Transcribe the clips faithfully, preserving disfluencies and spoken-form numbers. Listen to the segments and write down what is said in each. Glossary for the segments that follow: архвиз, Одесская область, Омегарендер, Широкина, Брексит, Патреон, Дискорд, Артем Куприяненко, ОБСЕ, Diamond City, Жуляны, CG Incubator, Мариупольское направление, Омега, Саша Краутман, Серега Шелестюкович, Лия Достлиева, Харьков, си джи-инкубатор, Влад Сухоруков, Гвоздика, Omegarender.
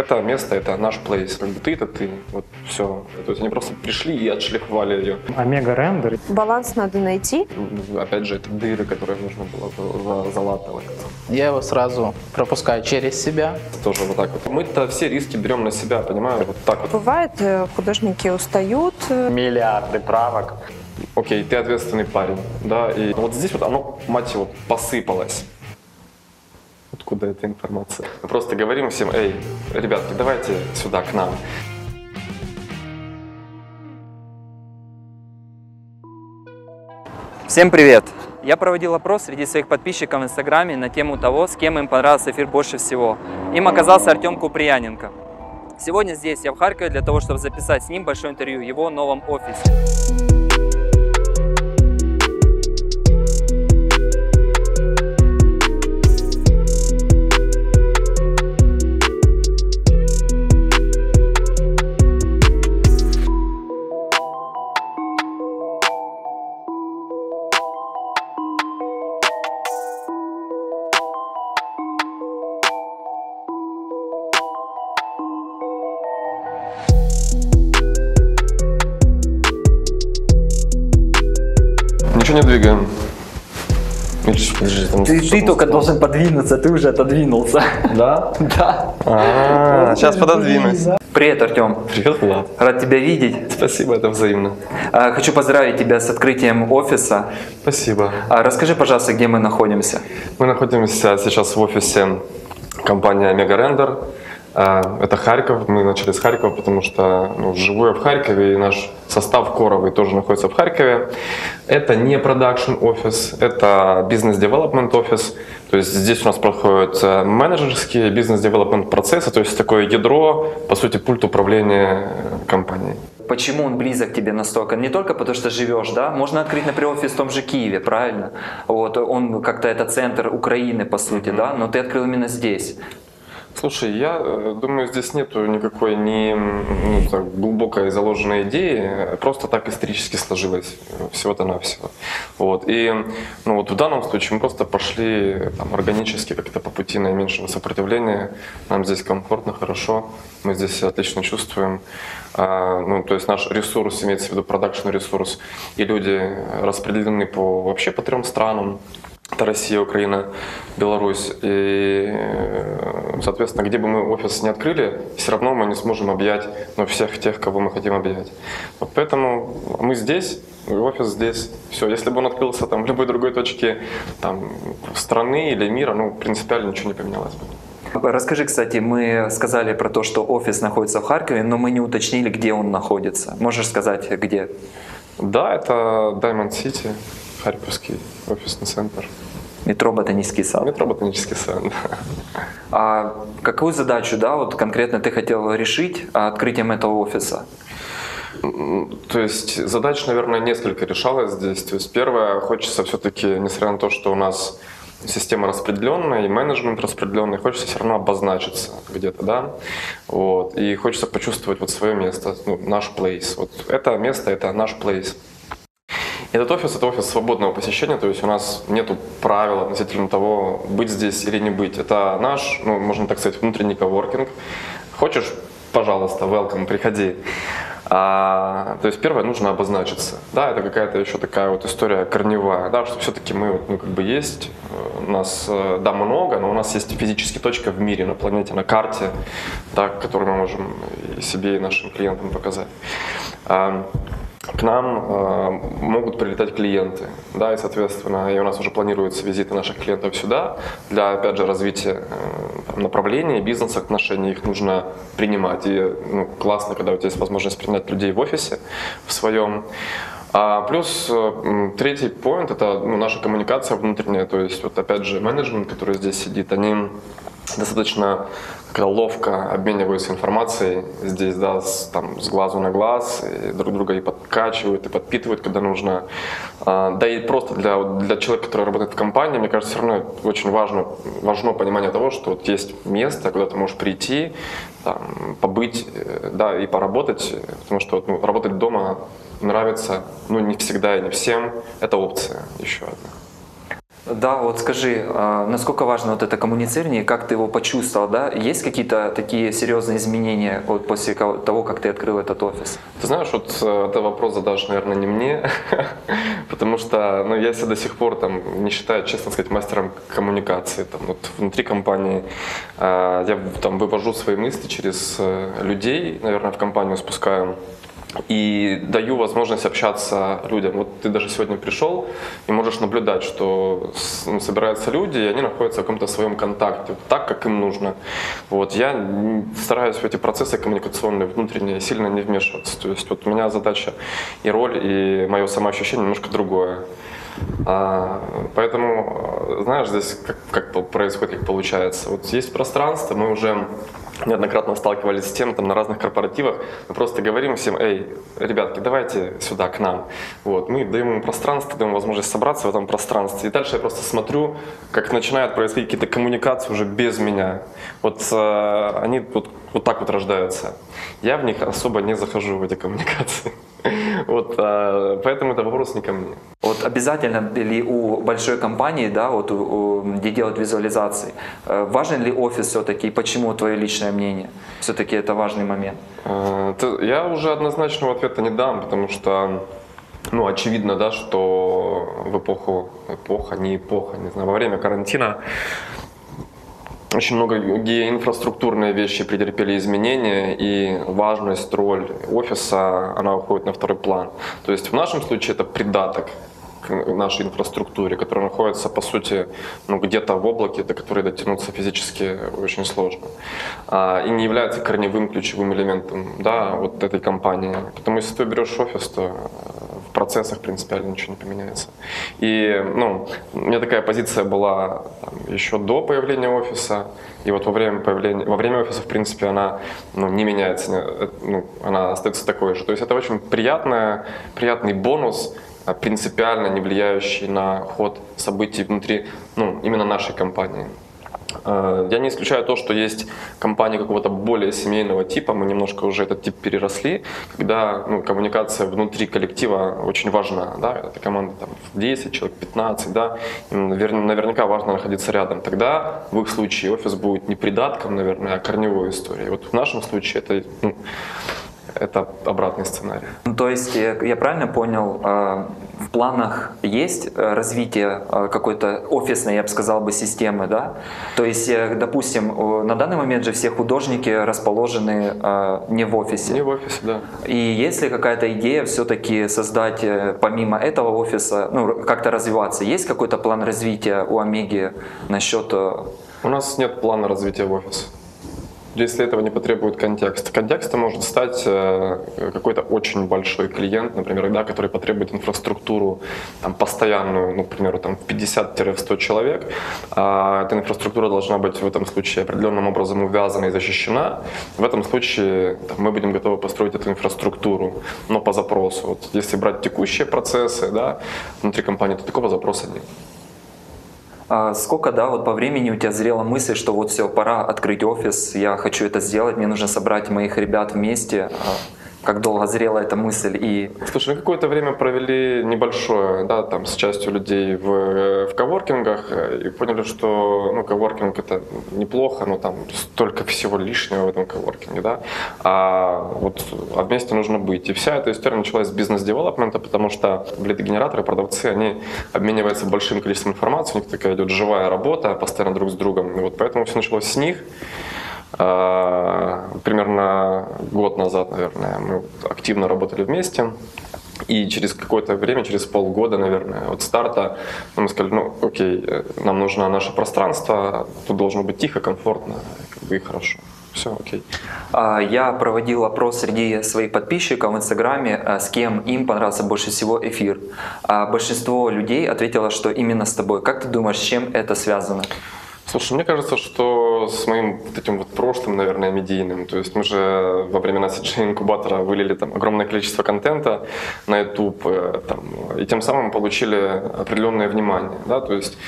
это место, это наш плейс. Как бы ты, это ты. Вот все. То есть они просто пришли и отшлифовали ее. Омегарендер. Баланс надо найти. Опять же, это дыры, которые нужно было залатывать. Я его сразу пропускаю через себя. Тоже вот так вот. Мы-то все риски берем на себя, понимаю? Вот так вот. Бывает, художники устают. Миллиарды правок. Окей, ты ответственный парень, да, и вот здесь вот оно, мать его, посыпалось. Откуда эта информация? Мы просто говорим всем: эй, ребятки, давайте сюда, к нам. Всем привет! Я проводил опрос среди своих подписчиков в Инстаграме на тему того, с кем им понравился эфир больше всего. Им оказался Артем Куприяненко. Сегодня здесь, я в Харькове, для того, чтобы записать с ним большое интервью в его новом офисе. Не двигаем. Подожди, там ты, ты только должен подвинуться, ты уже отодвинулся. Да? Да. А-а-а, сейчас пододвинусь. Привет, Артем. Привет, Влад. Рад тебя видеть. Спасибо, это взаимно. Хочу поздравить тебя с открытием офиса. Спасибо. Расскажи, пожалуйста, где мы находимся. Мы находимся сейчас в офисе компании Омегарендер. Это Харьков, мы начали с Харькова, потому что ну, живу я в Харькове, и наш состав коровый тоже находится в Харькове. Это не продакшн офис, это бизнес-девелопмент офис. То есть здесь у нас проходят менеджерские бизнес-девелопмент процессы, то есть такое ядро, по сути, пульт управления компанией. Почему он близок тебе настолько? Не только потому, что живешь, да? Можно открыть, например, офис в том же Киеве, правильно? Вот, он как-то, это центр Украины, по сути, mm-hmm. да? Но ты открыл именно здесь. Слушай, я думаю, здесь нету никакой не, не так, глубокой заложенной идеи, просто так исторически сложилось всего-то навсего. Вот. И ну, вот в данном случае мы просто пошли там, органически, как-то по пути наименьшего сопротивления. Нам здесь комфортно, хорошо, мы здесь себя отлично чувствуем. А, ну, то есть наш ресурс, имеется в виду продакшн-ресурс, и люди распределены по, вообще по трем странам. Это Россия, Украина, Беларусь. И, соответственно, где бы мы офис не открыли, все равно мы не сможем объять ну, всех тех, кого мы хотим объять. Вот поэтому мы здесь, офис здесь. Все, если бы он открылся там, в любой другой точке там, страны или мира, ну, принципиально ничего не поменялось бы. Расскажи, кстати, мы сказали про то, что офис находится в Харькове, но мы не уточнили, где он находится. Можешь сказать, где? Да, это Diamond City. Харьковский офисный центр. Метро Ботанический сад. Метро Ботанический сад. А какую задачу, да, вот конкретно ты хотел решить открытием этого офиса? То есть задач, наверное, несколько решалось здесь. То есть первое, хочется все-таки, несмотря на то, что у нас система распределенная и менеджмент распределенный, хочется все равно обозначиться где-то, да, вот, и хочется почувствовать вот свое место, ну, наш плейс. Вот это место, это наш плейс. Этот офис – это офис свободного посещения, то есть у нас нет правил относительно того, быть здесь или не быть. Это наш, ну, можно так сказать, внутренний коворкинг. Хочешь – пожалуйста, welcome, приходи. А, то есть первое, нужно обозначиться. Да, это какая-то еще такая вот история корневая, да, что все-таки мы ну, как бы есть, у нас, да, много, но у нас есть физические точки в мире, на планете, на карте, да, которую мы можем и себе, и нашим клиентам показать. К нам э, могут прилетать клиенты, да, и, соответственно, и у нас уже планируются визиты наших клиентов сюда для, опять же, развития э, там, направлений, бизнес-отношений, их нужно принимать. И ну, классно, когда у тебя есть возможность принять людей в офисе в своем. А плюс э, третий поинт – это ну, наша коммуникация внутренняя, то есть, вот, опять же, менеджмент, который здесь сидит, они достаточно когда ловко обмениваются информацией здесь, да, с, там, с глазу на глаз, и друг друга и подкачивают, и подпитывают, когда нужно. А, да и просто для, для человека, который работает в компании, мне кажется, все равно очень важно, важно понимание того, что вот есть место, куда ты можешь прийти, там, побыть, да, и поработать, потому что ну, работать дома нравится, ну, не всегда и не всем, это опция еще одна. Да, вот скажи, насколько важно вот это коммуницирование, как ты его почувствовал, да? Есть какие-то такие серьезные изменения вот после того, как ты открыл этот офис? Ты знаешь, вот этот вопрос задашь, наверное, не мне, потому что, ну, я себя до сих пор там не считаю, честно сказать, мастером коммуникации. Там вот внутри компании я там вывожу свои мысли через людей, наверное, в компанию спускаю. И даю возможность общаться людям. Вот ты даже сегодня пришел и можешь наблюдать, что собираются люди, и они находятся в каком-то своем контакте, так, как им нужно. Вот. Я стараюсь в эти процессы коммуникационные, внутренние, сильно не вмешиваться. То есть вот у меня задача и роль, и мое самоощущение немножко другое. Поэтому, знаешь, здесь как, как происходит, как получается. Вот есть пространство, мы уже неоднократно сталкивались с тем, там, на разных корпоративах, мы просто говорим всем: эй, ребятки, давайте сюда, к нам. Вот, мы даем им пространство, даем возможность собраться в этом пространстве. И дальше я просто смотрю, как начинают происходить какие-то коммуникации уже без меня. Вот э, они вот, вот так вот рождаются. Я в них особо не захожу, в эти коммуникации. Вот, поэтому это вопрос не ко мне. Вот обязательно ли у большой компании, да, вот, у, где делают визуализации, важен ли офис все-таки? Почему твое личное мнение? Все-таки это важный момент. Я уже однозначного ответа не дам, потому что, ну, очевидно, да, что в эпоху, эпоха, не эпоха, не знаю, во время карантина очень многие инфраструктурные вещи претерпели изменения, и важность, роль офиса, она уходит на второй план. То есть в нашем случае это придаток к нашей инфраструктуре, которая находится, по сути, ну, где-то в облаке, до которой дотянуться физически очень сложно. А, и не является корневым ключевым элементом, да, вот этой компании. Потому если ты берешь офис, то в процессах принципиально ничего не поменяется. И, ну, у меня такая позиция была там еще до появления офиса, и вот во время появления, во время офиса, в принципе, она, ну, не меняется, не, ну, она остается такой же. То есть это очень приятная, приятный бонус, принципиально не влияющий на ход событий внутри, ну, именно нашей компании. Я не исключаю то, что есть компании какого-то более семейного типа, мы немножко уже этот тип переросли, когда, ну, коммуникация внутри коллектива очень важна, да, это команда там десять, человек пятнадцать, да, им наверняка важно находиться рядом, тогда в их случае офис будет не придатком, наверное, а корневой историей. Вот в нашем случае это, ну, это обратный сценарий. То есть, я правильно понял, в планах есть развитие какой-то офисной, я бы сказал бы, системы, да? То есть, допустим, на данный момент же все художники расположены не в офисе. Не в офисе, да. И есть ли какая-то идея все-таки создать, помимо этого офиса, ну, как-то развиваться? Есть какой-то план развития у Омеги насчет… У нас нет плана развития в офисе. Если этого не потребует контекст. Контекстом может стать какой-то очень большой клиент, например, да, который потребует инфраструктуру там, постоянную, ну, к примеру, там, пятьдесят - сто человек. А эта инфраструктура должна быть в этом случае определенным образом увязана и защищена. В этом случае там, мы будем готовы построить эту инфраструктуру, но по запросу. Вот, если брать текущие процессы, да, внутри компании, то такого запроса нет. Сколько, да, вот по времени у тебя зрела мысль, что вот все, пора открыть офис, я хочу это сделать, мне нужно собрать моих ребят вместе? Как долго зрела эта мысль? И… Слушай, мы какое-то время провели небольшое, да, там, с частью людей в, в коворкингах, и поняли, что, ну, коворкинг — это неплохо, но там столько всего лишнего в этом коворкинге, да, а вот а вместе нужно быть. И вся эта история началась с бизнес-девелопмента, потому что лидогенераторы, продавцы, они обмениваются большим количеством информации, у них такая идет живая работа, постоянно друг с другом, и вот поэтому все началось с них. Примерно год назад, наверное, мы активно работали вместе, и через какое-то время, через полгода, наверное, от старта мы сказали: ну, окей, нам нужно наше пространство, тут должно быть тихо, комфортно и хорошо. Все, окей. Я проводил опрос среди своих подписчиков в Инстаграме, с кем им понравился больше всего эфир. Большинство людей ответило, что именно с тобой. Как ты думаешь, с чем это связано? Слушай, мне кажется, что с моим вот этим вот прошлым, наверное, медийным, то есть мы же во времена си джи Инкубатора вылили там огромное количество контента на YouTube, там, и тем самым получили определенное внимание, да, то есть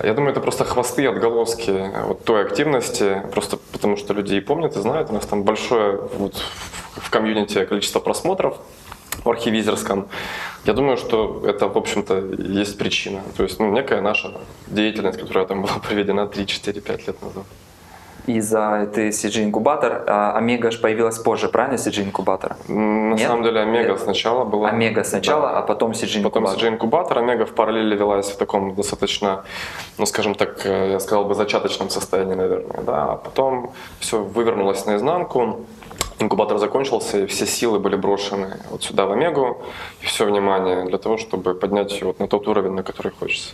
я думаю, это просто хвосты, отголоски вот той активности, просто потому что люди и помнят, и знают, у нас там большое вот в комьюнити количество просмотров. в архивизерском. Я думаю, что это, в общем-то, есть причина. То есть, ну, некая наша деятельность, которая там была проведена три-четыре-пять лет назад. И за ты си джи-инкубатор, а Омега же появилась позже, правильно, си джи-инкубатор? На Нет? самом деле Омега Нет. сначала была. Омега сначала, да. а потом си джи-инкубатор. Потом си джи-инкубатор, Омега в параллели велась в таком достаточно, ну скажем так, я сказал бы, зачаточном состоянии, наверное. Да. А потом все вывернулось наизнанку, инкубатор закончился, и все силы были брошены вот сюда в Омегу, и все внимание для того, чтобы поднять вот на тот уровень, на который хочется.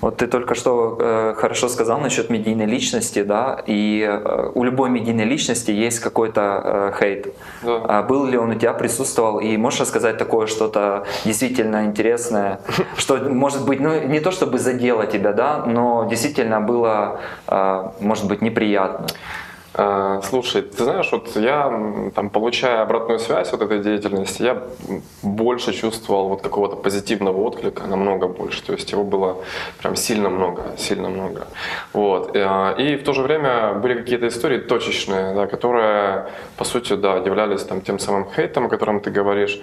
Вот ты только что э, хорошо сказал насчет медийной личности, да, и э, у любой медийной личности есть какой-то э, хейт. Да. А был ли он у тебя, присутствовал, и можешь рассказать такое что-то действительно интересное, что, может быть, ну, не то чтобы задело тебя, да, но действительно было, э, может быть, неприятно? Э, слушай, ты знаешь, вот я, там, получая обратную связь от этой деятельности, я больше чувствовал вот какого-то позитивного отклика, намного больше, то есть его было прям сильно много, сильно много. Вот. И в то же время были какие-то истории точечные, да, которые, по сути, да, являлись там тем самым хейтом, о котором ты говоришь.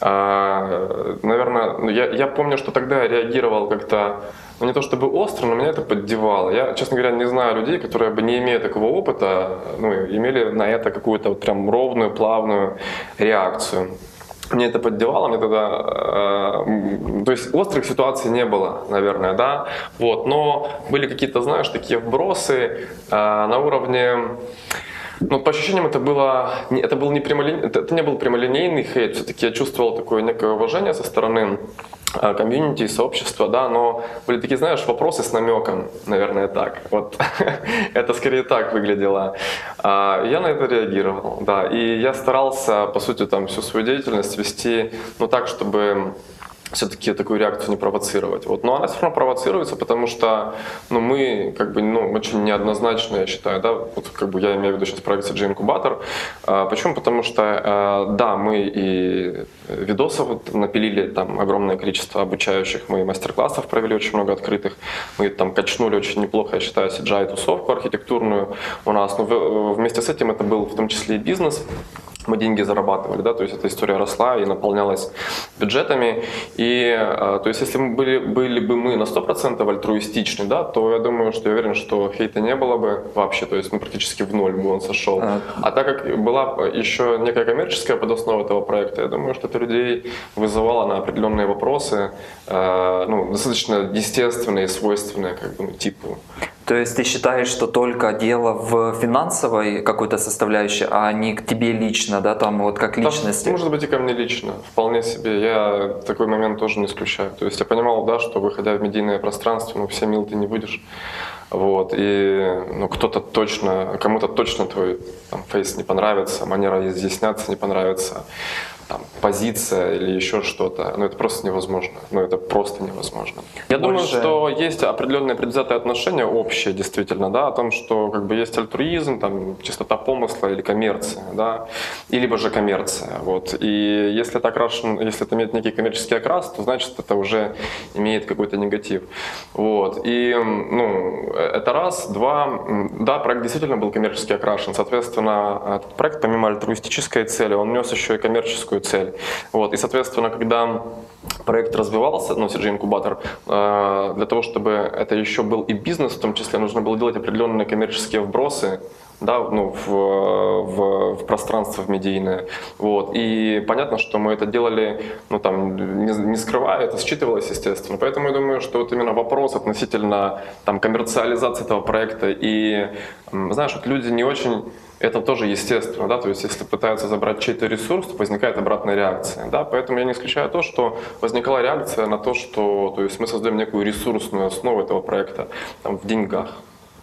А, наверное, я, я помню, что тогда я реагировал как-то, ну, не то чтобы остро, но меня это поддевало. Я, честно говоря, не знаю людей, которые бы, не имея такого опыта, ну, имели на это какую-то вот прям ровную, плавную реакцию. Мне это поддевало, мне тогда, э, то есть острых ситуаций не было, наверное, да, вот, но были какие-то, знаешь, такие вбросы э, на уровне, ну, по ощущениям это было, это был не прямолинейный, это, это не был прямолинейный хейт, все-таки я чувствовал такое некое уважение со стороны комьюнити, сообщества, да, но были такие, знаешь, вопросы с намеком, наверное, так, вот, это скорее так выглядело, а, я на это реагировал, да, и я старался, по сути, там, всю свою деятельность вести, ну, так, чтобы все-таки такую реакцию не провоцировать, вот, но она все равно провоцируется, потому что, ну, мы, как бы, ну, очень неоднозначно, я считаю, да, вот, как бы, я имею в виду сейчас проект си джи-инкубатор, а, почему, потому что, а, да, мы и видосов вот напилили, там, огромное количество обучающих, мы мастер-классов провели очень много открытых, мы, там, качнули очень неплохо, я считаю, си джи ай-тусовку архитектурную у нас, но вместе с этим это был, в том числе, и бизнес. Мы деньги зарабатывали, да, то есть эта история росла и наполнялась бюджетами, и, то есть, если мы были, были бы мы на сто процентов альтруистичны, да, то я думаю, что я уверен, что хейта не было бы вообще, то есть, ну, практически в ноль бы он сошел. А, а так как была еще некая коммерческая подоснова этого проекта, я думаю, что это людей вызывало на определенные вопросы, э, ну, достаточно естественные, свойственные, как бы, ну, типу. То есть ты считаешь, что только дело в финансовой какой-то составляющей, а не к тебе лично, да, там вот как личности? Да, может быть, и ко мне лично, вполне себе. Я такой момент тоже не исключаю. То есть я понимал, да, что выходя в медийное пространство, ну, все мил ты не будешь. Вот, и, ну, кто-то точно, кому-то точно твой там фейс не понравится, манера изъясняться не понравится, там, позиция или еще что-то, ну, это просто невозможно, ну, это просто невозможно. Я Больше... думаю, что есть определенные предвзятые отношения, общие, действительно, да, о том, что, как бы, есть альтруизм, там, чистота помысла или коммерция, да, и либо же коммерция, вот, и если это окрашен, если это имеет некий коммерческий окрас, то, значит, это уже имеет какой-то негатив, вот, и, ну, это раз, два, да, проект действительно был коммерчески окрашен, соответственно, этот проект, помимо альтруистической цели, он нес еще и коммерческую цель. Вот. И, соответственно, когда проект развивался, ну, си джи-инкубатор, э, для того, чтобы это еще был и бизнес, в том числе, нужно было делать определенные коммерческие вбросы, да, ну, в, в, в пространство, в медийное. Вот. И понятно, что мы это делали, ну, там, не, не скрывая, это считывалось, естественно. Поэтому я думаю, что вот именно вопрос относительно, там, коммерциализации этого проекта и, знаешь, вот люди не очень... Это тоже естественно, да, то есть если пытаются забрать чей-то ресурс, то возникает обратная реакция, да, поэтому я не исключаю то, что возникала реакция на то, что, то есть мы создаем некую ресурсную основу этого проекта, там, в деньгах.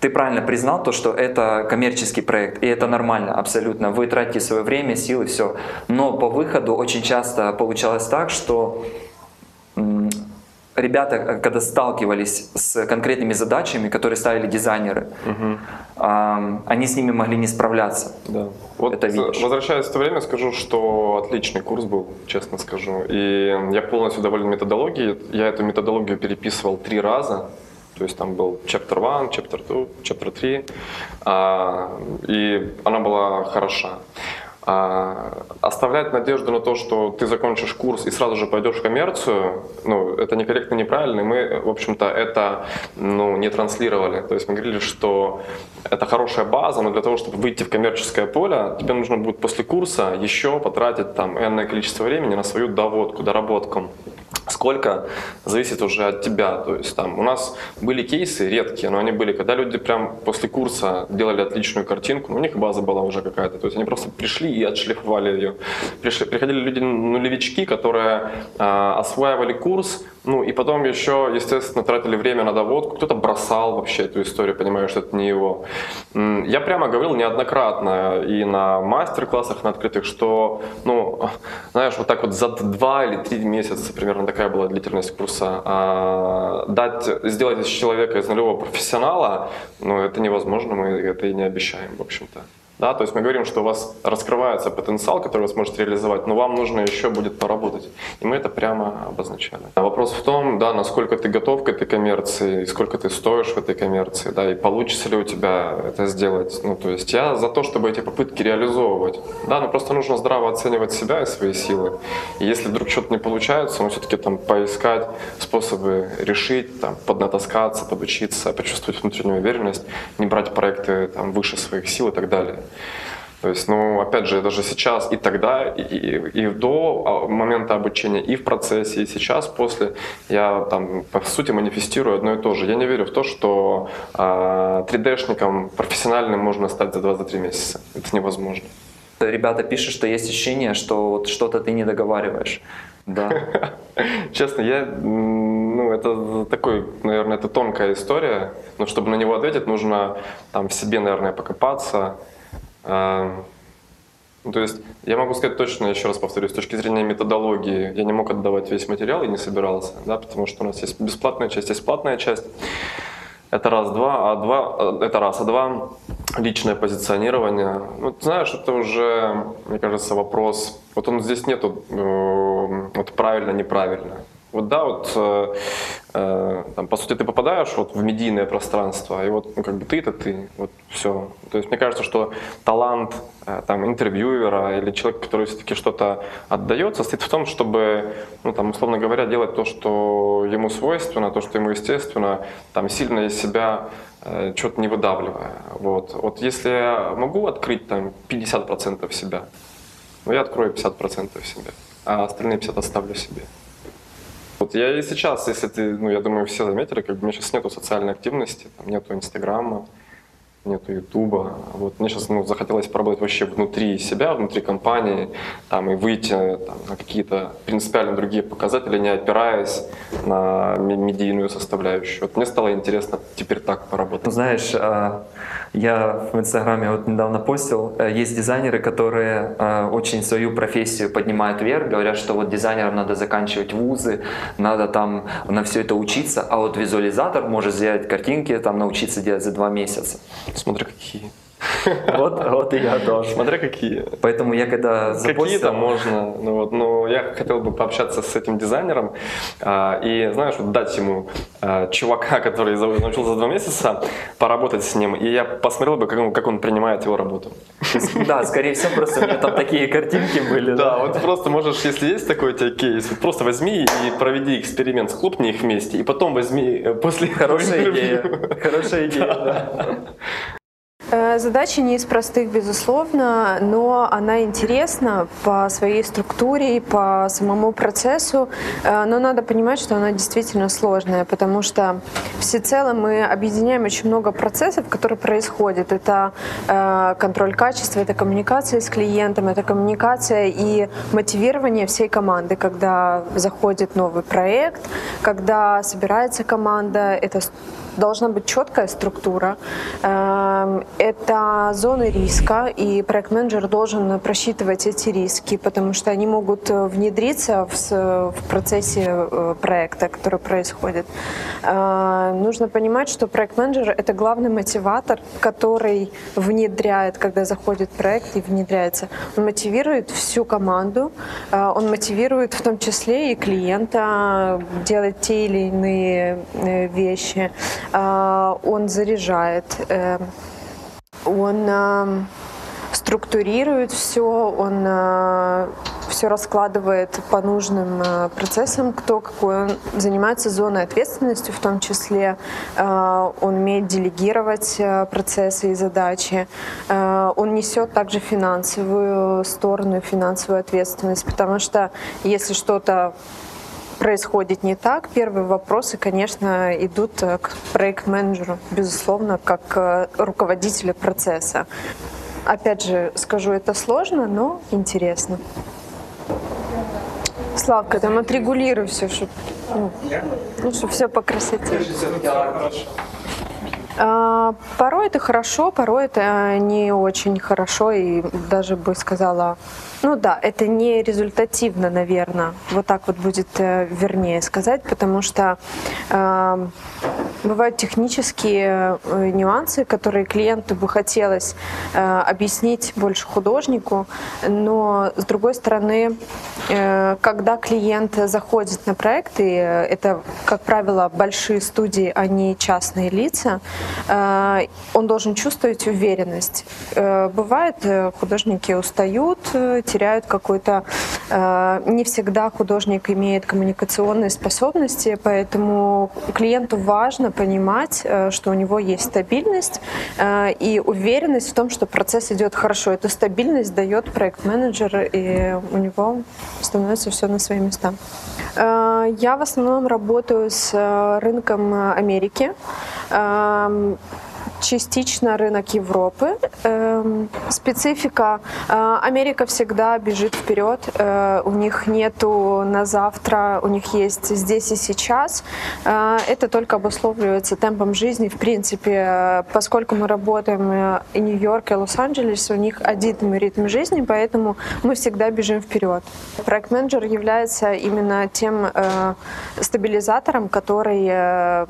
Ты правильно признал то, что это коммерческий проект, и это нормально абсолютно, вы тратите свое время, силы, все, но по выходу очень часто получалось так, что… Ребята, когда сталкивались с конкретными задачами, которые ставили дизайнеры, угу. э, они с ними могли не справляться. Да. Вот это видишь. Возвращаясь в то время, скажу, что отличный курс был, честно скажу. И я полностью доволен методологией. Я эту методологию переписывал три раза. То есть там был чаптер один, чаптер два, чаптер три. Э, и она была хороша. Оставлять надежду на то, что ты закончишь курс и сразу же пойдешь в коммерцию, ну, это некорректно, неправильно, и мы, в общем-то, это ну, не транслировали. То есть мы говорили, что это хорошая база, но для того, чтобы выйти в коммерческое поле, тебе нужно будет после курса еще потратить там энное количество времени на свою доводку, доработку. Сколько зависит уже от тебя. То есть там у нас были кейсы редкие, но они были, когда люди прям после курса делали отличную картинку, ну, у них база была уже какая-то, то есть они просто пришли и отшлифовали ее. Пришли, приходили люди нулевички, которые э, осваивали курс, ну и потом еще, естественно, тратили время на доводку, кто-то бросал вообще эту историю, понимая, что это не его. Я прямо говорил неоднократно и на мастер-классах, на открытых, что, ну, знаешь, вот так вот за два или три месяца примерно такая была длительность курса, а дать, сделать из человека, из нулевого профессионала, ну, это невозможно, мы это и не обещаем, в общем-то. Да, то есть мы говорим, что у вас раскрывается потенциал, который вы сможете реализовать, но вам нужно еще будет поработать. И мы это прямо обозначали. Вопрос в том, да, насколько ты готов к этой коммерции, и сколько ты стоишь в этой коммерции, да, и получится ли у тебя это сделать. Ну, то есть я за то, чтобы эти попытки реализовывать. Да, но просто нужно здраво оценивать себя и свои силы. И если вдруг что-то не получается, ну, все-таки там поискать способы решить, там, поднатаскаться, подучиться, почувствовать внутреннюю уверенность, не брать проекты там, выше своих сил и так далее. То есть, ну, опять же, даже сейчас и тогда, и, и, и до момента обучения, и в процессе, и сейчас, после, я там, по сути, манифестирую одно и то же. Я не верю в то, что э, три дэ-шником профессиональным можно стать за два-три месяца. Это невозможно. Ребята пишут, что есть ощущение, что вот что-то ты не договариваешь. Да. Честно, я, ну, это такой, наверное, это тонкая история. Но чтобы на него ответить, нужно там в себе, наверное, покопаться. То есть я могу сказать точно, еще раз повторюсь, с точки зрения методологии я не мог отдавать весь материал и не собирался, да, потому что у нас есть бесплатная часть, есть платная часть. Это раз, два, а два, это раз, а два, личное позиционирование. Ну, ты знаешь, это уже, мне кажется, вопрос. Вот он здесь нету вот правильно, неправильно. Вот да, вот э, э, там, по сути, ты попадаешь вот в медийное пространство, и вот ну, как бы ты это ты, вот все. То есть мне кажется, что талант э, там, интервьюера или человека, который все-таки что-то отдает, состоит в том, чтобы, ну, там, условно говоря, делать то, что ему свойственно, то, что ему естественно, там, сильно из себя э, что-то не выдавливая. Вот. Вот если я могу открыть там, пятьдесят процентов себя, ну, я открою пятьдесят процентов себя, а остальные пятьдесят процентов оставлю себе. Вот я и сейчас, если ты, ну, я думаю, все заметили, как бы у меня сейчас нету социальной активности, там, нету Инстаграма, нету Ютуба. Вот мне сейчас, ну, захотелось поработать вообще внутри себя, внутри компании, там, и выйти там, на какие-то принципиально другие показатели, не опираясь на медийную составляющую. Вот мне стало интересно теперь так поработать. Знаешь, я в Инстаграме вот недавно постил, есть дизайнеры, которые очень свою профессию поднимают вверх, говорят, что вот дизайнерам надо заканчивать вузы, надо там на все это учиться, а вот визуализатор может сделать картинки, там, научиться делать за два месяца. Смотри, какие. Вот, вот и я тоже. Смотри, какие. Поэтому я когда запустил... Какие-то можно. Ну, вот, но я хотел бы пообщаться с этим дизайнером а, и, знаешь, вот дать ему а, чувака, который научился за два месяца, поработать с ним. И я посмотрел бы, как он, как он принимает его работу. Да, скорее всего, просто у меня там такие картинки были. Да, вот просто можешь, если есть такой у тебя кейс, просто возьми и проведи эксперимент, схлопни их вместе, и потом возьми после... Хорошая идея. Хорошая идея, да. Задача не из простых, безусловно, но она интересна по своей структуре, по самому процессу, но надо понимать, что она действительно сложная, потому что всецело мы объединяем очень много процессов, которые происходят. Это контроль качества, это коммуникация с клиентом, это коммуникация и мотивирование всей команды, когда заходит новый проект, когда собирается команда, это должна быть четкая структура, это зоны риска, и проект-менеджер должен просчитывать эти риски, потому что они могут внедриться в процессе проекта, который происходит. Нужно понимать, что проект-менеджер — это главный мотиватор, который внедряет, когда заходит проект и внедряется. Он мотивирует всю команду, он мотивирует в том числе и клиента делать те или иные вещи. Он заряжает, он структурирует все, он э, все раскладывает по нужным э, процессам, кто какой, он занимается зоной ответственности, в том числе э, он умеет делегировать э, процессы и задачи, э, он несет также финансовую сторону, финансовую ответственность, потому что если что-то происходит не так, первые вопросы, конечно, идут к проект-менеджеру, безусловно, как руководителю процесса. Опять же, скажу, это сложно, но интересно. Славка, там отрегулируй все, чтобы, ну, чтобы все по красоте. А, порой это хорошо, порой это не очень хорошо, и даже бы сказала, ну да, это не результативно, наверное, вот так вот будет вернее сказать, потому что а, бывают технические нюансы, которые клиенту бы хотелось а, объяснить больше художнику, но с другой стороны, а, когда клиент заходит на проекты, это, как правило, большие студии, а не частные лица, он должен чувствовать уверенность. Бывает, художники устают, теряют какой-то... Не всегда художник имеет коммуникационные способности, поэтому клиенту важно понимать, что у него есть стабильность и уверенность в том, что процесс идет хорошо. Эту стабильность дает проект-менеджер, и у него становится все на свои места. Я в основном работаю с рынком Америки, частично рынок Европы. Специфика. Америка всегда бежит вперед. У них нету на завтра, у них есть здесь и сейчас. Это только обусловливается темпом жизни. В принципе, поскольку мы работаем и Нью-Йорк, и Лос-Анджелес, у них один ритм жизни, поэтому мы всегда бежим вперед. Проект-менеджер является именно тем стабилизатором, который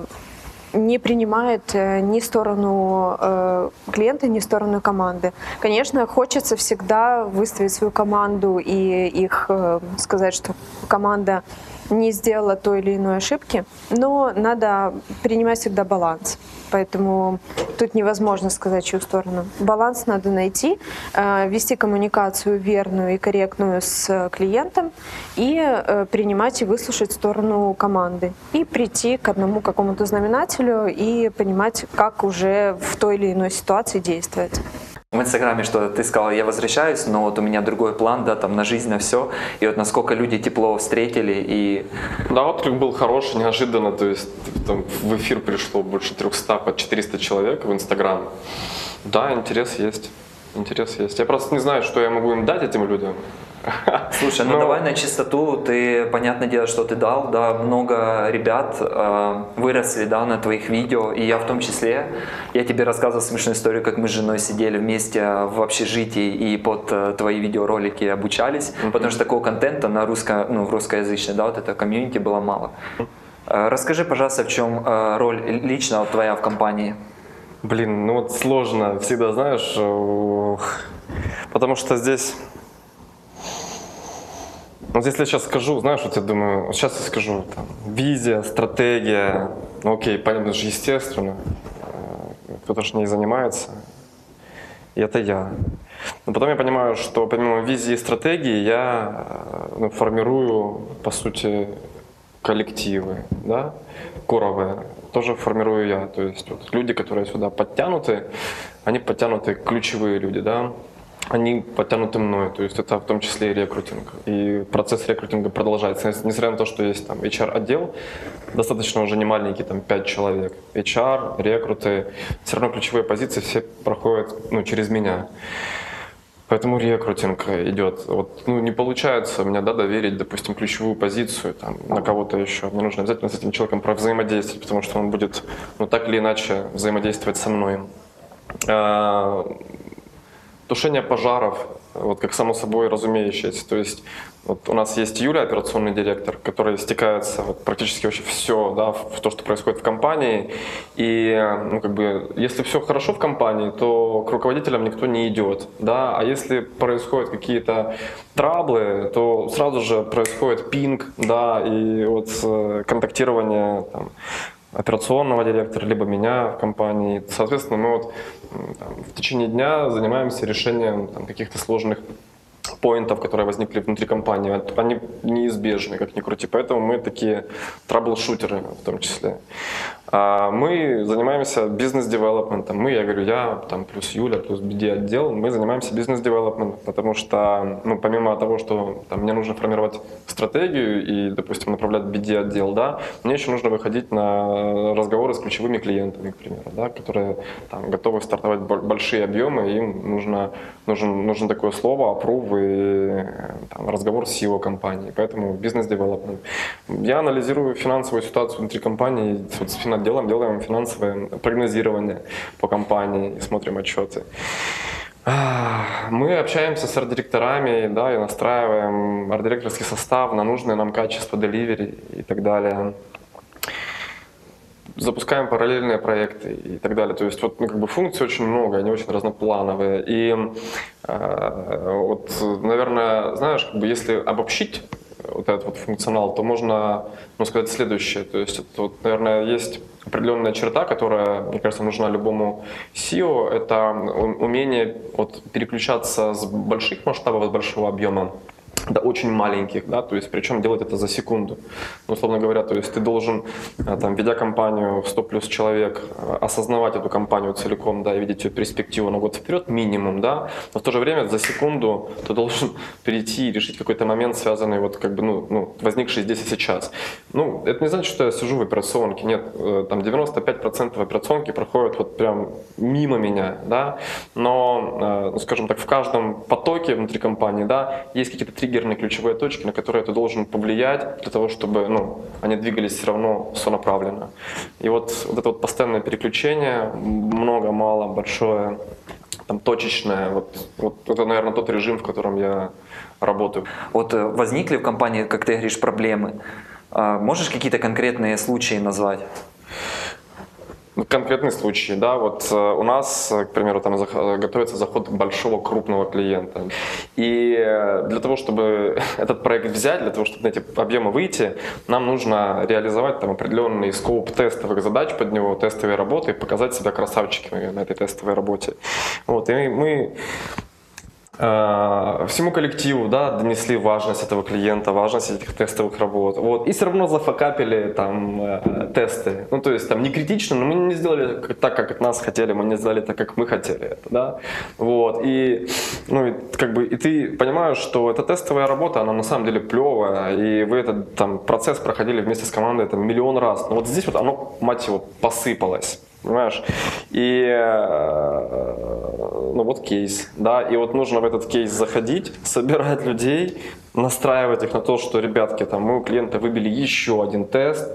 не принимает ни сторону клиента, ни сторону команды. Конечно, хочется всегда выставить свою команду и их сказать, что команда не сделала той или иной ошибки, но надо принимать всегда баланс. Поэтому тут невозможно сказать чью сторону. Баланс надо найти, вести коммуникацию верную и корректную с клиентом и принимать и выслушать сторону команды. И прийти к одному какому-то знаменателю и понимать, как уже в той или иной ситуации действовать. В Инстаграме, что ты сказала, я возвращаюсь, но вот у меня другой план, да, там на жизнь, на все. И вот насколько люди тепло встретили и... Да, отклик был хороший, неожиданно, то есть там в эфир пришло больше трёхсот, под четыреста человек в Инстаграм. Да, интерес есть, интерес есть. Я просто не знаю, что я могу им дать этим людям. Слушай, ну Но... давай на чистоту, ты, понятное дело, что ты дал, да, много ребят э, выросли, да, на твоих видео, и я в том числе, я тебе рассказывал смешную историю, как мы с женой сидели вместе в общежитии и под э, твои видеоролики обучались, mm-hmm. потому что такого контента на русско, ну, в русскоязычной, да, вот это комьюнити было мало. Э, расскажи, пожалуйста, в чем э, роль лично вот, твоя в компании? Блин, ну вот сложно, всегда, знаешь, потому что здесь... Вот если я сейчас скажу, знаешь, вот я думаю, вот сейчас я скажу, там, визия, стратегия, ну окей, понятно, это же естественно, кто-то же не занимается, и это я. Но потом я понимаю, что помимо визии и стратегии я ну, формирую, по сути, коллективы, да, коровые, тоже формирую я, то есть вот, люди, которые сюда подтянуты, они подтянуты ключевые люди, да. Они подтянуты мной, то есть это в том числе и рекрутинг. И процесс рекрутинга продолжается, несмотря на то, что есть там эйч ар-отдел, достаточно уже не маленький, там пять человек. эйч ар, рекруты, все равно ключевые позиции все проходят ну, через меня. Поэтому рекрутинг идет. Вот, ну, не получается у меня да, доверить, допустим, ключевую позицию там, на кого-то еще. Мне нужно обязательно с этим человеком провзаимодействовать, потому что он будет ну, так или иначе взаимодействовать со мной. Тушение пожаров, вот как само собой разумеющееся, то есть вот у нас есть Юля, операционный директор, которая стекается вот, практически вообще все да, в то, что происходит в компании, и ну, как бы, если все хорошо в компании, то к руководителям никто не идет, да? А если происходят какие-то траблы, то сразу же происходит пинг да, и вот контактирование там, операционного директора, либо меня в компании. Соответственно, мы вот там, в течение дня занимаемся решением каких-то сложных поинтов, которые возникли внутри компании. Они неизбежны, как ни крути, поэтому мы такие трабл-шутеры в том числе. А мы занимаемся бизнес-девелопментом. Мы, я говорю, я там, плюс Юля, плюс би ди отдел, мы занимаемся бизнес-девелопментом, потому что, ну, помимо того, что там, мне нужно формировать стратегию и, допустим, направлять би ди отдел, да, мне еще нужно выходить на разговоры с ключевыми клиентами, к примеру, да, которые там, готовы стартовать большие объемы, и им нужно, нужен, нужно такое слово, аппрув, и там, разговор с си и о компанией, поэтому бизнес-девелопмент. Я анализирую финансовую ситуацию внутри компании, вот с финотделом делаем финансовое прогнозирование по компании, смотрим отчеты. Мы общаемся с арт-директорами, да, и настраиваем арт-директорский состав на нужное нам качество delivery и так далее. Запускаем параллельные проекты и так далее. То есть вот, ну, как бы функций очень много, они очень разноплановые. И э, вот, наверное, знаешь, как бы, если обобщить вот этот вот функционал, то можно, ну, сказать следующее. То есть это, вот, наверное, есть определенная черта, которая, мне кажется, нужна любому си и о. Это умение вот, переключаться с больших масштабов, с большого объема до очень маленьких, да, то есть причем делать это за секунду. Ну, условно говоря, то есть ты должен, там, ведя компанию в сто плюс человек, осознавать эту компанию целиком, да, и видеть ее перспективу на год вперед минимум, да, но в то же время за секунду ты должен перейти и решить какой-то момент, связанный вот как бы, ну, ну, возникший здесь и сейчас. Ну, это не значит, что я сижу в операционке, нет, там девяносто пять процентов операционки проходят вот прям мимо меня, да, но, ну, скажем так, в каждом потоке внутри компании, да, есть какие-то триггеры, ключевые точки, на которые ты должен повлиять для того, чтобы, ну, они двигались все равно сонаправленно. И вот, вот это вот постоянное переключение, много, мало, большое, там, точечное, вот, вот это, наверное, тот режим, в котором я работаю. Вот возникли в компании, как ты говоришь, проблемы. Можешь какие-то конкретные случаи назвать? Конкретный случай, да, вот у нас, к примеру, там готовится заход большого крупного клиента, и для того, чтобы этот проект взять, для того, чтобы на эти объемы выйти, нам нужно реализовать там определенный скоп тестовых задач под него, тестовые работы, и показать себя красавчиками на этой тестовой работе. Вот, и мы всему коллективу, да, донесли важность этого клиента, важность этих тестовых работ, вот, и все равно зафакапили там тесты, ну, то есть там не критично, но мы не сделали так, как от нас хотели, мы не сделали так, как мы хотели это, да, вот, и, ну, и, как бы, и ты понимаешь, что эта тестовая работа, она на самом деле плевая, и вы этот там процесс проходили вместе с командой там миллион раз, но вот здесь вот оно, мать его, посыпалось. Понимаешь? И, ну, вот кейс, да, и вот нужно в этот кейс заходить, собирать людей, настраивать их на то, что, ребятки, там, мы у клиента выбили еще один тест,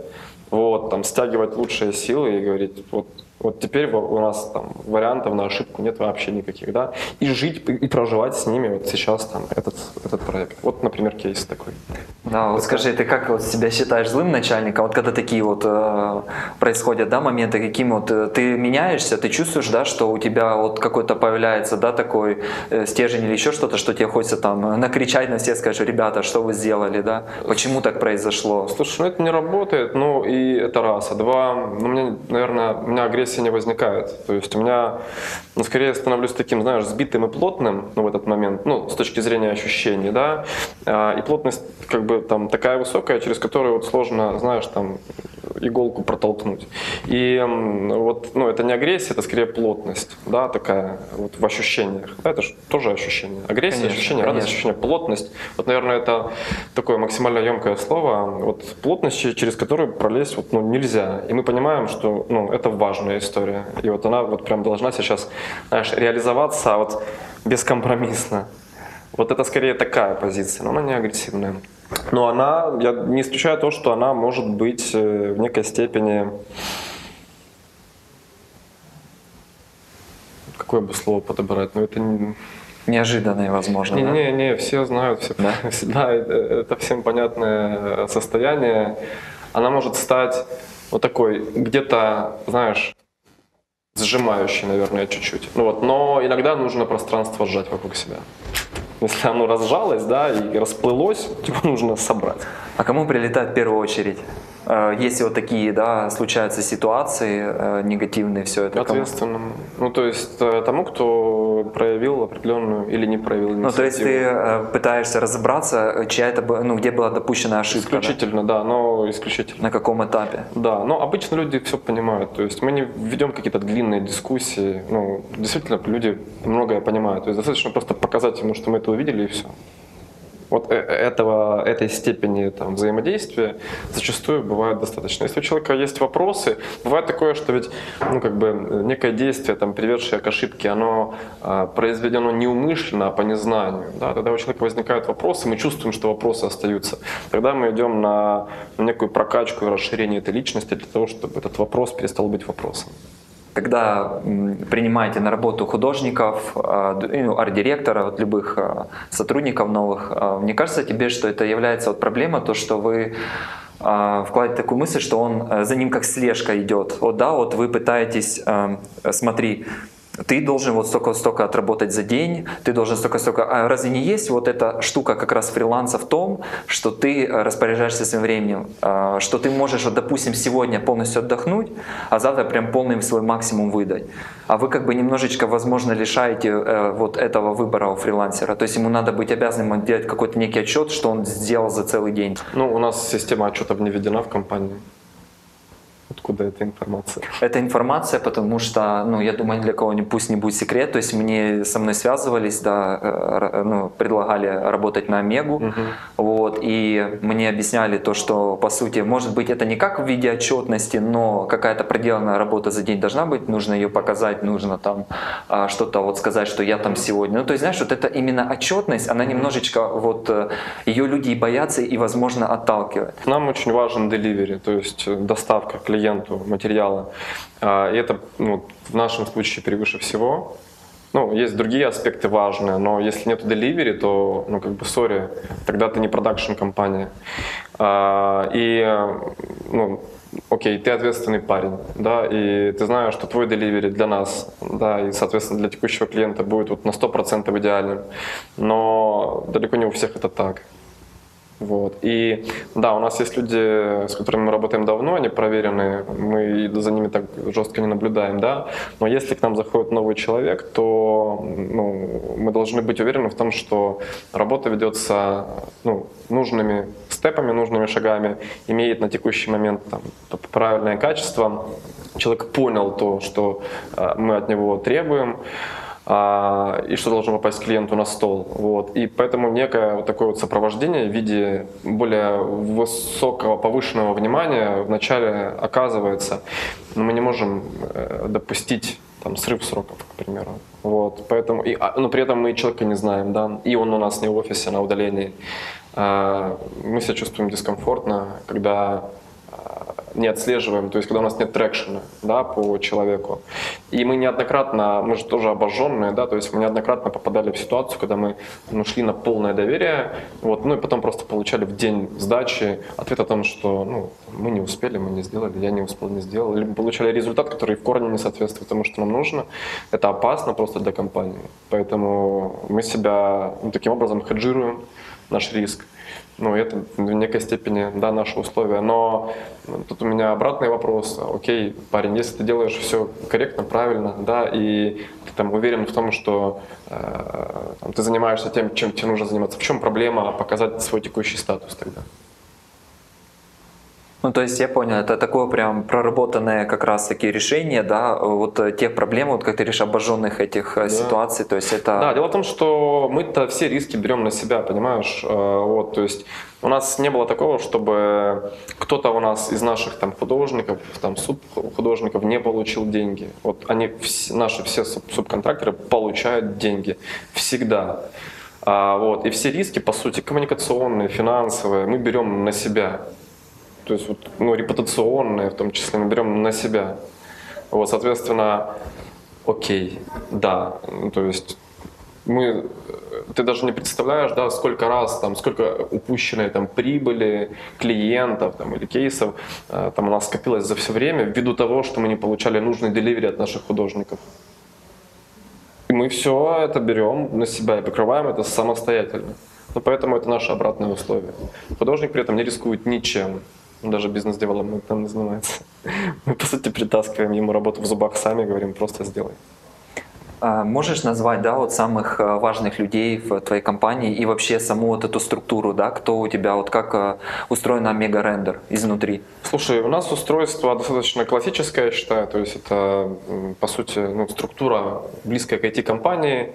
вот, там, стягивать лучшие силы и говорить, вот, вот теперь у нас там вариантов на ошибку нет вообще никаких, да, и жить, и проживать с ними вот сейчас там этот, этот проект. Вот, например, кейс такой. Да, вот, вот скажи, ты как вот себя считаешь злым начальником, вот когда такие вот э, происходят, да, моменты, каким вот ты меняешься, ты чувствуешь, да, что у тебя вот какой-то появляется, да, такой э, стержень или еще что-то, что тебе хочется там накричать на всех, скажешь, ребята, что вы сделали, да, почему так произошло? Слушай, ну это не работает, ну и это раз, а два, ну, мне, наверное, у меня агрессия не возникает. То есть у меня, ну, скорее я становлюсь таким, знаешь, сбитым и плотным, ну, в этот момент, ну, с точки зрения ощущений, да, и плотность как бы там такая высокая, через которую вот сложно, знаешь, там иголку протолкнуть. И вот, ну, это не агрессия, это скорее плотность, да, такая вот в ощущениях. Это же тоже ощущение. Агрессия, конечно, ощущение, конечно. Радость, ощущение, плотность. Вот, наверное, это такое максимально емкое слово. Вот плотность, через которую пролезть вот, ну, нельзя. И мы понимаем, что, ну, это важная история. И вот она вот прям должна сейчас, знаешь, реализоваться вот бескомпромиссно. Вот это скорее такая позиция, но она не агрессивная. Но она, я не исключаю то, что она может быть в некой степени, какое бы слово подобрать, но это не... Неожиданные, возможно. Не, да? не, не, все знают, все, да? Да, это всем понятное состояние. Она может стать вот такой, где-то, знаешь, сжимающей, наверное, чуть-чуть. Ну, вот, но иногда нужно пространство сжать вокруг себя. Если оно разжалось, да, и расплылось, его нужно собрать. А кому прилетает в первую очередь? Если вот такие, да, случаются ситуации негативные, все это ответственному. Ну, то есть тому, кто проявил определенную или не проявил инициативу. Ну, то есть ты пытаешься разобраться, чья это, ну, где была допущена ошибка. Исключительно, да? да, но исключительно. На каком этапе? Да, но обычно люди все понимают. То есть мы не ведем какие-то длинные дискуссии. Ну, действительно, люди многое понимают. То есть достаточно просто показать ему, что мы это увидели, и все. Вот этого, этой степени там, взаимодействия зачастую бывает достаточно. Если у человека есть вопросы, бывает такое, что ведь ну, как бы, некое действие, там, приведшее к ошибке, оно э, произведено неумышленно, а по незнанию. Да? Тогда у человека возникают вопросы, мы чувствуем, что вопросы остаются. Тогда мы идем на некую прокачку и расширение этой личности для того, чтобы этот вопрос перестал быть вопросом. Когда принимаете на работу художников, арт-директора, вот любых сотрудников новых, мне кажется тебе, что это является вот проблема, то, что вы вкладываете такую мысль, что он, за ним как слежка идет. Вот, да, вот вы пытаетесь, смотри, ты должен вот столько-столько отработать за день, ты должен столько-столько... А разве не есть вот эта штука как раз фриланса в том, что ты распоряжаешься своим временем, что ты можешь, вот, допустим, сегодня полностью отдохнуть, а завтра прям полный свой максимум выдать. А вы как бы немножечко, возможно, лишаете вот этого выбора у фрилансера. То есть ему надо быть обязанным делать какой-то некий отчет, что он сделал за целый день. Ну, у нас система отчетов не введена в компании. Откуда эта информация? Это информация, потому что, ну, я думаю, для кого-нибудь пусть не будет секрет. То есть мне со мной связывались, да, ну, предлагали работать на Омегу, угу. вот, и мне объясняли то, что, по сути, может быть, это не как в виде отчетности, но какая-то проделанная работа за день должна быть, нужно ее показать, нужно там что-то вот сказать, что я там сегодня. Ну, то есть, знаешь, вот это именно отчетность, она немножечко вот ее люди и боятся и, возможно, отталкивает. Нам очень важен деливери, то есть доставка клиентов. клиенту материала. И это ну, в нашем случае превыше всего. Ну, есть другие аспекты важные, но если нет delivery, то, ну, как бы, сори, тогда ты не продакшн-компания. И, ну, окей, ты ответственный парень, да, и ты знаешь, что твой delivery для нас, да, и, соответственно, для текущего клиента будет вот на сто процентов идеальным. Но далеко не у всех это так. Вот. И да, у нас есть люди, с которыми мы работаем давно, они проверенные, мы за ними так жестко не наблюдаем, да. Но если к нам заходит новый человек, то ну, мы должны быть уверены в том, что работа ведется ну, нужными степами, нужными шагами, имеет на текущий момент там, правильное качество, человек понял то, что мы от него требуем. И что должно попасть клиенту на стол. Вот. И поэтому некое вот такое вот сопровождение в виде более высокого, повышенного внимания вначале оказывается, но мы не можем допустить там, срыв сроков, к примеру. Вот. Поэтому, и, но при этом мы и человека не знаем, да? И он у нас не в офисе, а на удалении. Мы себя чувствуем дискомфортно, когда не отслеживаем, то есть когда у нас нет трекшена, да, по человеку. И мы неоднократно, мы же тоже обожженные, да, то есть мы неоднократно попадали в ситуацию, когда мы ну, шли на полное доверие, вот, ну и потом просто получали в день сдачи ответ о том, что ну, мы не успели, мы не сделали, я не успел, не сделал. Либо получали результат, который в корне не соответствует тому, что нам нужно. Это опасно просто для компании. Поэтому мы себя ну, таким образом хеджируем, наш риск. Ну, это в некой степени, да, наши условия. Но тут у меня обратный вопрос. Окей, парень, если ты делаешь все корректно, правильно, да, и ты там уверен в том, что э, там, ты занимаешься тем, чем тебе нужно заниматься, в чем проблема показать свой текущий статус тогда? Ну, то есть я понял, это такое прям проработанное как раз таки решение, да, вот тех проблем, вот как ты решишь, обожженных этих да. ситуаций, то есть это… Да, дело в том, что мы-то все риски берем на себя, понимаешь, вот, то есть у нас не было такого, чтобы кто-то у нас из наших там художников, там субхудожников не получил деньги, вот они, наши все субконтракторы получают деньги всегда. Вот, и все риски, по сути, коммуникационные, финансовые, мы берем на себя. То есть, ну, репутационные, в том числе, мы берем на себя. Вот, соответственно, окей, да, то есть мы, ты даже не представляешь, да, сколько раз, там, сколько упущенной там, прибыли клиентов там, или кейсов там, у нас скопилось за все время ввиду того, что мы не получали нужный delivery от наших художников. И мы все это берем на себя и покрываем это самостоятельно. Но поэтому это наше обратное условие. Художник при этом не рискует ничем. Он даже бизнес-девелопментом не занимается. Мы, по сути, притаскиваем ему работу в зубах сами, говорим, просто сделай. Можешь назвать, да, вот самых важных людей в твоей компании и вообще саму вот эту структуру, да, кто у тебя, вот как устроен Omegarender изнутри? Слушай, у нас устройство достаточно классическое, я считаю, то есть это, по сути, ну, структура близкая к ай ти-компании,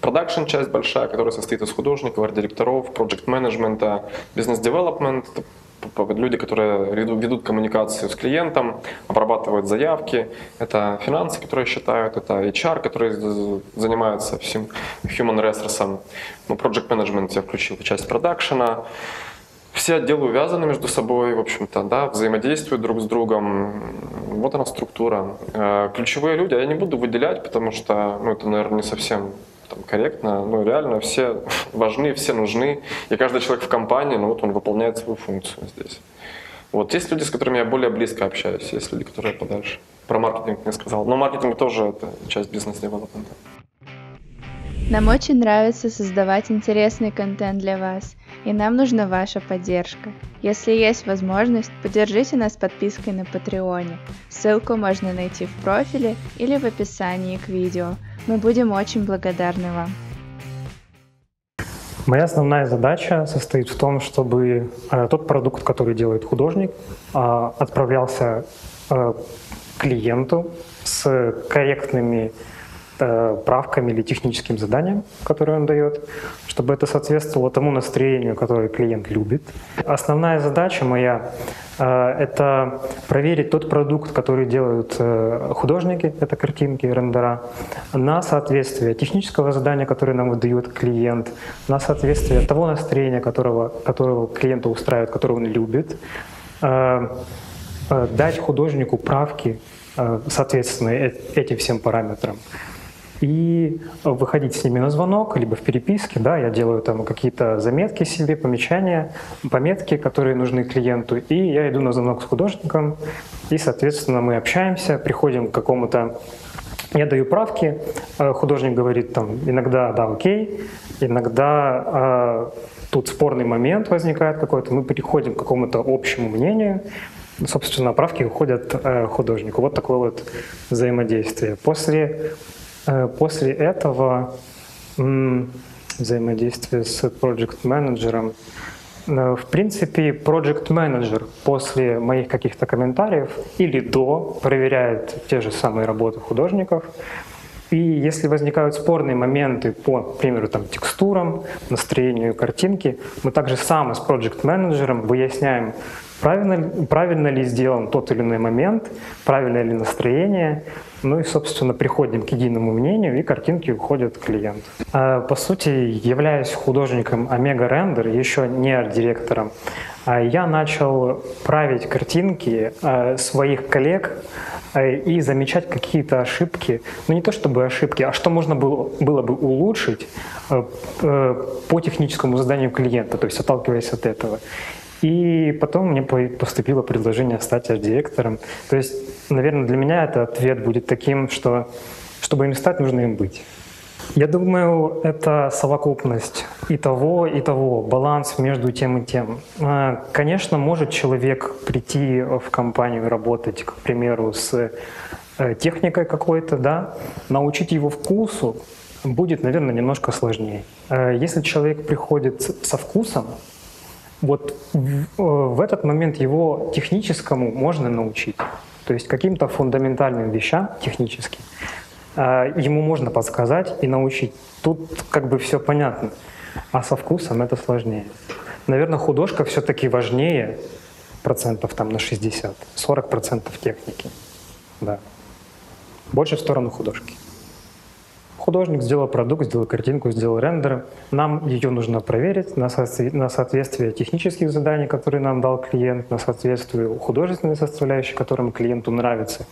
продакшн-часть большая, которая состоит из художников, арт-директоров, проект-менеджмента, бизнес-девелопмент, люди, которые ведут коммуникацию с клиентом, обрабатывают заявки, это финансы, которые считают, это эйч ар, которые занимаются всем human resources, ну, project management я включил, часть продакшена. Все отделы увязаны между собой, в общем-то, да, взаимодействуют друг с другом. Вот она структура. Ключевые люди я не буду выделять, потому что, ну, это, наверное, не совсем там корректно, ну реально все важны, все нужны, и каждый человек в компании, ну вот он выполняет свою функцию здесь. Вот есть люди, с которыми я более близко общаюсь, есть люди, которые подальше. Про маркетинг не сказал, но маркетинг тоже это часть бизнес-девелопмента. Нам очень нравится создавать интересный контент для вас, и нам нужна ваша поддержка. Если есть возможность, поддержите нас подпиской на Патреоне. Ссылку можно найти в профиле или в описании к видео. Мы будем очень благодарны вам. Моя основная задача состоит в том, чтобы тот продукт, который делает художник, отправлялся клиенту с корректными правками или техническим заданием, которое он дает, чтобы это соответствовало тому настроению, которое клиент любит. Основная задача моя – это проверить тот продукт, который делают художники, это картинки, рендера, на соответствие технического задания, которое нам выдает клиент, на соответствие того настроения, которого, которого клиента устраивает, которое он любит, дать художнику правки, соответственные этим всем параметрам. И выходить с ними на звонок, либо в переписке, да, я делаю там какие-то заметки себе, помечания, пометки, которые нужны клиенту, и я иду на звонок с художником, и, соответственно, мы общаемся, приходим к какому-то, я даю правки, художник говорит там иногда да, окей, иногда э, тут спорный момент возникает какой-то, мы переходим к какому-то общему мнению, собственно, правки уходят э, художнику. Вот такое вот взаимодействие. После После этого взаимодействие с проект-менеджером. В принципе, проект-менеджер после моих каких-то комментариев или до проверяет те же самые работы художников. И если возникают спорные моменты по, к примеру, там, текстурам, настроению картинки, мы также сами с проект-менеджером выясняем, правильно, правильно ли сделан тот или иной момент, правильно ли настроение. Ну и, собственно, приходим к единому мнению, и картинки уходят к клиенту. По сути, являясь художником Omegarender, еще не арт-директором, я начал править картинки своих коллег и замечать какие-то ошибки. Ну не то чтобы ошибки, а что можно было, было бы улучшить по техническому заданию клиента, то есть отталкиваясь от этого. И потом мне поступило предложение стать арт-директором. То есть, наверное, для меня этот ответ будет таким, что чтобы им стать, нужно им быть. Я думаю, это совокупность и того, и того, баланс между тем и тем. Конечно, может человек прийти в компанию и работать, к примеру, с техникой какой-то, да, научить его вкусу будет, наверное, немножко сложнее. Если человек приходит со вкусом, вот в этот момент его техническому можно научить, то есть каким-то фундаментальным вещам технически ему можно подсказать и научить. Тут как бы все понятно, а со вкусом это сложнее. Наверное, художка все-таки важнее процентов там на шестьдесят, сорок процентов техники, да. Больше в сторону художки. Художник сделал продукт, сделал картинку, сделал рендер. Нам ее нужно проверить на, со- на соответствие технических заданий, которые нам дал клиент, на соответствие художественной составляющей, которым клиенту нравится.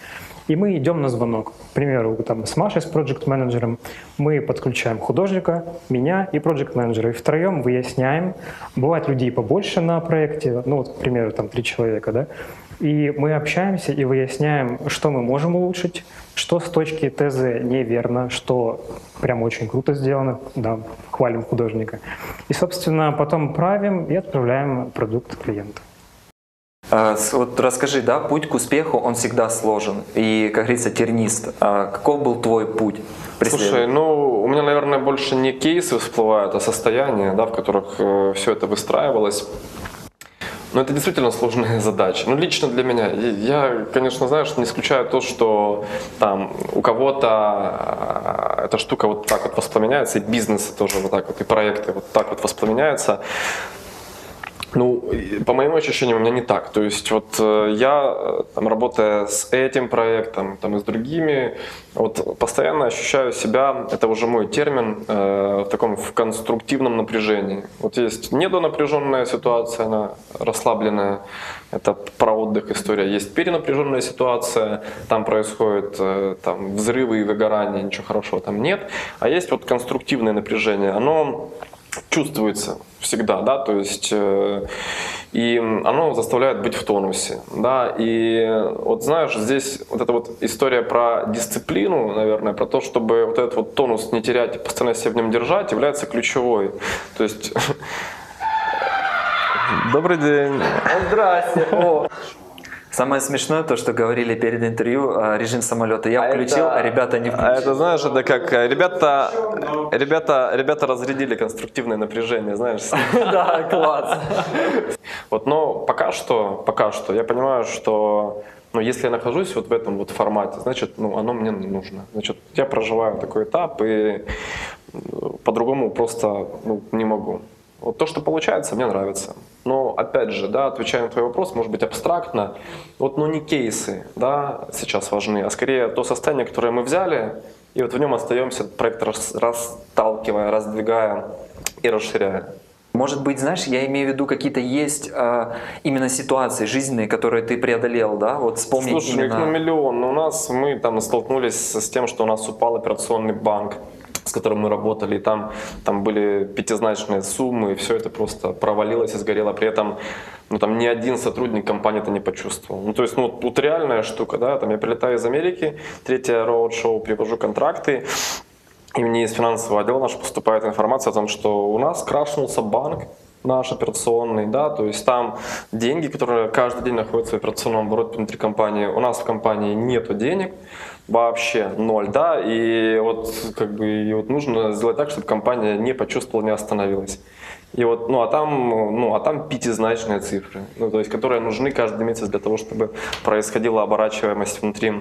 И мы идем на звонок. К примеру, там, с Машей, с проект-менеджером, мы подключаем художника, меня и проект-менеджера. И втроем выясняем. Бывает людей побольше на проекте, ну вот, к примеру, там три человека, да. И мы общаемся и выясняем, что мы можем улучшить, что с точки ТЗ неверно, что прям очень круто сделано, да, хвалим художника. И, собственно, потом правим и отправляем продукт клиенту. Вот расскажи, да, путь к успеху, он всегда сложен и, как говорится, тернист. А каков был твой путь? Слушай, ну, у меня, наверное, больше не кейсы всплывают, а состояния, да, в которых э, все это выстраивалось. Но это действительно сложная задача. Ну, лично для меня. Я, конечно, знаешь, не исключаю то, что там у кого-то эта штука вот так вот воспламеняется, и бизнесы тоже вот так вот, и проекты вот так вот воспламеняются. Ну, по моим ощущениям, у меня не так. То есть вот я, там, работая с этим проектом там, и с другими, вот постоянно ощущаю себя, это уже мой термин, э, в таком в конструктивном напряжении. Вот есть недонапряженная ситуация, она расслабленная, это про отдых история. Есть перенапряженная ситуация, там происходят э, там, взрывы и выгорания, ничего хорошего там нет. А есть вот конструктивное напряжение, оно чувствуется всегда, да, то есть э, и оно заставляет быть в тонусе, да, и вот знаешь, здесь вот эта вот история про дисциплину, наверное, про то, чтобы вот этот вот тонус не терять и постоянно себя в нем держать, является ключевой, то есть… Добрый день! Здрасте! Самое смешное то, что говорили перед интервью, режим самолета. Я а включил, это, а ребята не включили. А это, знаешь, это как ребята, ребята, ребята разрядили конструктивное напряжение, знаешь. Да, класс. Вот, но пока что, пока что, я понимаю, что, ну, если я нахожусь вот в этом вот формате, значит, ну, оно мне нужно. Значит, я проживаю такой этап и по-другому просто ну, не могу. Вот то, что получается, мне нравится. Но, опять же, да, отвечая на твой вопрос, может быть, абстрактно, вот, но не кейсы, да, сейчас важны, а скорее то состояние, которое мы взяли, и вот в нем остаемся, проект рас, расталкивая, раздвигая и расширяя. Может быть, знаешь, я имею в виду, какие-то есть э, именно ситуации жизненные, которые ты преодолел, да? Вот вспомнить. Слушай, именно... их на миллион, но у нас, мы там столкнулись с тем, что у нас упал операционный банк, с которым мы работали, и там, там были пятизначные суммы, и все это просто провалилось и сгорело. При этом ну, там ни один сотрудник компании это не почувствовал. Ну, то есть, ну, тут реальная штука, да, там я прилетаю из Америки, третье роуд-шоу, привожу контракты, и мне из финансового отдела наш поступает информация о том, что у нас крашнулся банк, наш операционный, да, то есть там деньги, которые каждый день находятся в операционном обороте внутри компании, у нас в компании нету денег, вообще ноль, да, и вот как бы и вот нужно сделать так, чтобы компания не почувствовала, не остановилась. И вот, ну а там, ну а там пятизначные цифры, ну, то есть которые нужны каждый месяц для того, чтобы происходила оборачиваемость внутри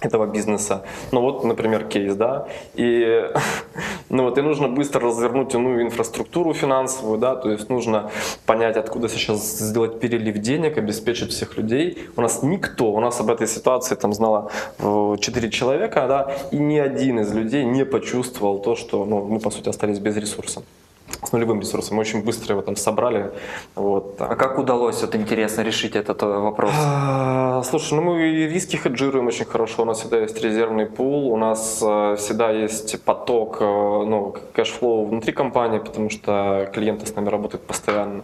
этого бизнеса. Ну вот, например, кейс, да, и, ну, вот, и нужно быстро развернуть иную инфраструктуру финансовую, да, то есть нужно понять, откуда сейчас сделать перелив денег, обеспечить всех людей. У нас никто, у нас об этой ситуации там знало четыре человека, да, и ни один из людей не почувствовал то, что ну, мы, по сути, остались без ресурса. С нулевым ресурсом. Мы очень быстро его там собрали. Вот, там. А как удалось, вот интересно, решить этот вопрос? А, слушай, ну мы риски хеджируем очень хорошо. У нас всегда есть резервный пул, у нас э, всегда есть поток э, ну, кэшфлоу внутри компании, потому что клиенты с нами работают постоянно.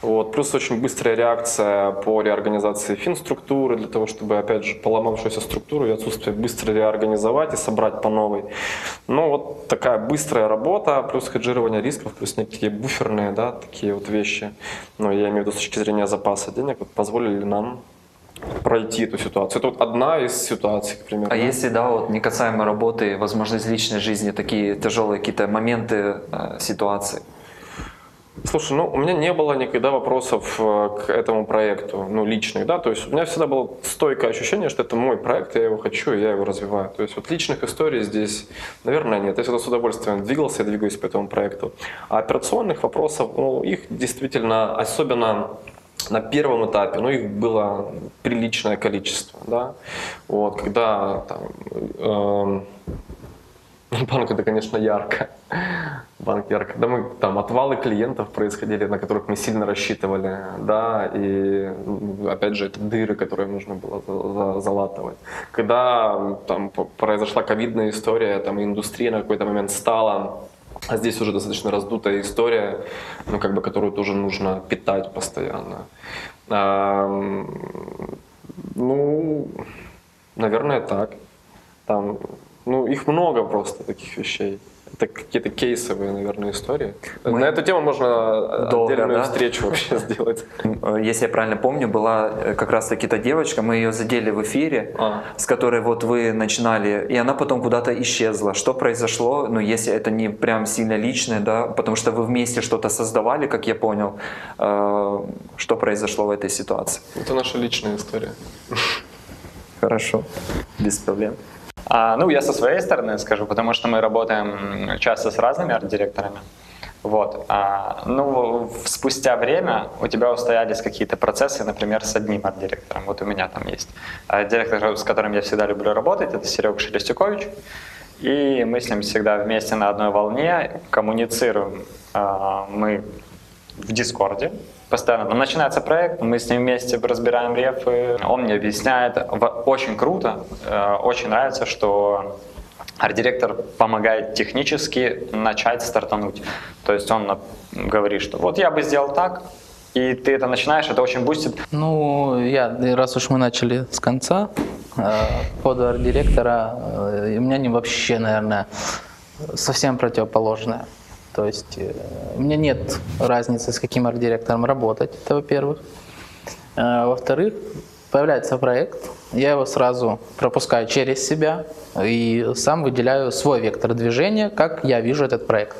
Вот. Плюс очень быстрая реакция по реорганизации финструктуры, для того, чтобы, опять же, поломавшуюся структуру и отсутствие быстро реорганизовать и собрать по новой. Ну вот такая быстрая работа, плюс хеджирование рисков, плюс некие буферные, да, такие вот вещи, но я имею в виду с точки зрения запаса денег, вот позволили нам пройти эту ситуацию. Это вот одна из ситуаций, к примеру. А да? Если, да, вот не касаемо работы, возможно, из личной жизни, такие тяжелые какие-то моменты, э, ситуации? Слушай, ну у меня не было никогда вопросов к этому проекту, ну личных, да, то есть у меня всегда было стойкое ощущение, что это мой проект, я его хочу, я его развиваю. То есть вот личных историй здесь, наверное, нет. Я всегда с удовольствием двигался, я двигаюсь по этому проекту. А операционных вопросов, ну их действительно, особенно на первом этапе, ну их было приличное количество, да, вот, когда там… Э Банк это, конечно, ярко. Банк ярко. Да, мы там отвалы клиентов происходили, на которых мы сильно рассчитывали, да, и опять же это дыры, которые нужно было залатывать. Когда там произошла ковидная история, там индустрия на какой-то момент стала, а здесь уже достаточно раздутая история, ну как бы которую тоже нужно питать постоянно. А, ну, наверное, так. Там, ну, их много просто таких вещей. Это какие-то кейсовые, наверное, истории. Мы... На эту тему можно долго, отдельную да? встречу вообще сделать. Если я правильно помню, была как раз-таки та девочка, мы ее задели в эфире, а. с которой вот вы начинали, и она потом куда-то исчезла. Что произошло, ну, если это не прям сильно личное, да, потому что вы вместе что-то создавали, как я понял, что произошло в этой ситуации? Это наша личная история. Хорошо, без проблем. А, ну, я со своей стороны скажу, потому что мы работаем часто с разными арт-директорами. Вот. А, ну, спустя время у тебя устоялись какие-то процессы, например, с одним арт-директором. Вот у меня там есть директор, с которым я всегда люблю работать, это Серега Шелестюкович. И мы с ним всегда вместе на одной волне, коммуницируем а, мы в Дискорде. Постоянно. Начинается проект, мы с ним вместе разбираем рефы. Он мне объясняет, очень круто, очень нравится, что арт-директор помогает технически начать стартануть. То есть он говорит, что вот я бы сделал так, и ты это начинаешь, это очень бустит. Ну, я, раз уж мы начали с конца, по поводу арт-директора, у меня не вообще, наверное, совсем противоположное. То есть у меня нет разницы, с каким арт-директором работать, это во-первых. Во-вторых, появляется проект, я его сразу пропускаю через себя и сам выделяю свой вектор движения, как я вижу этот проект.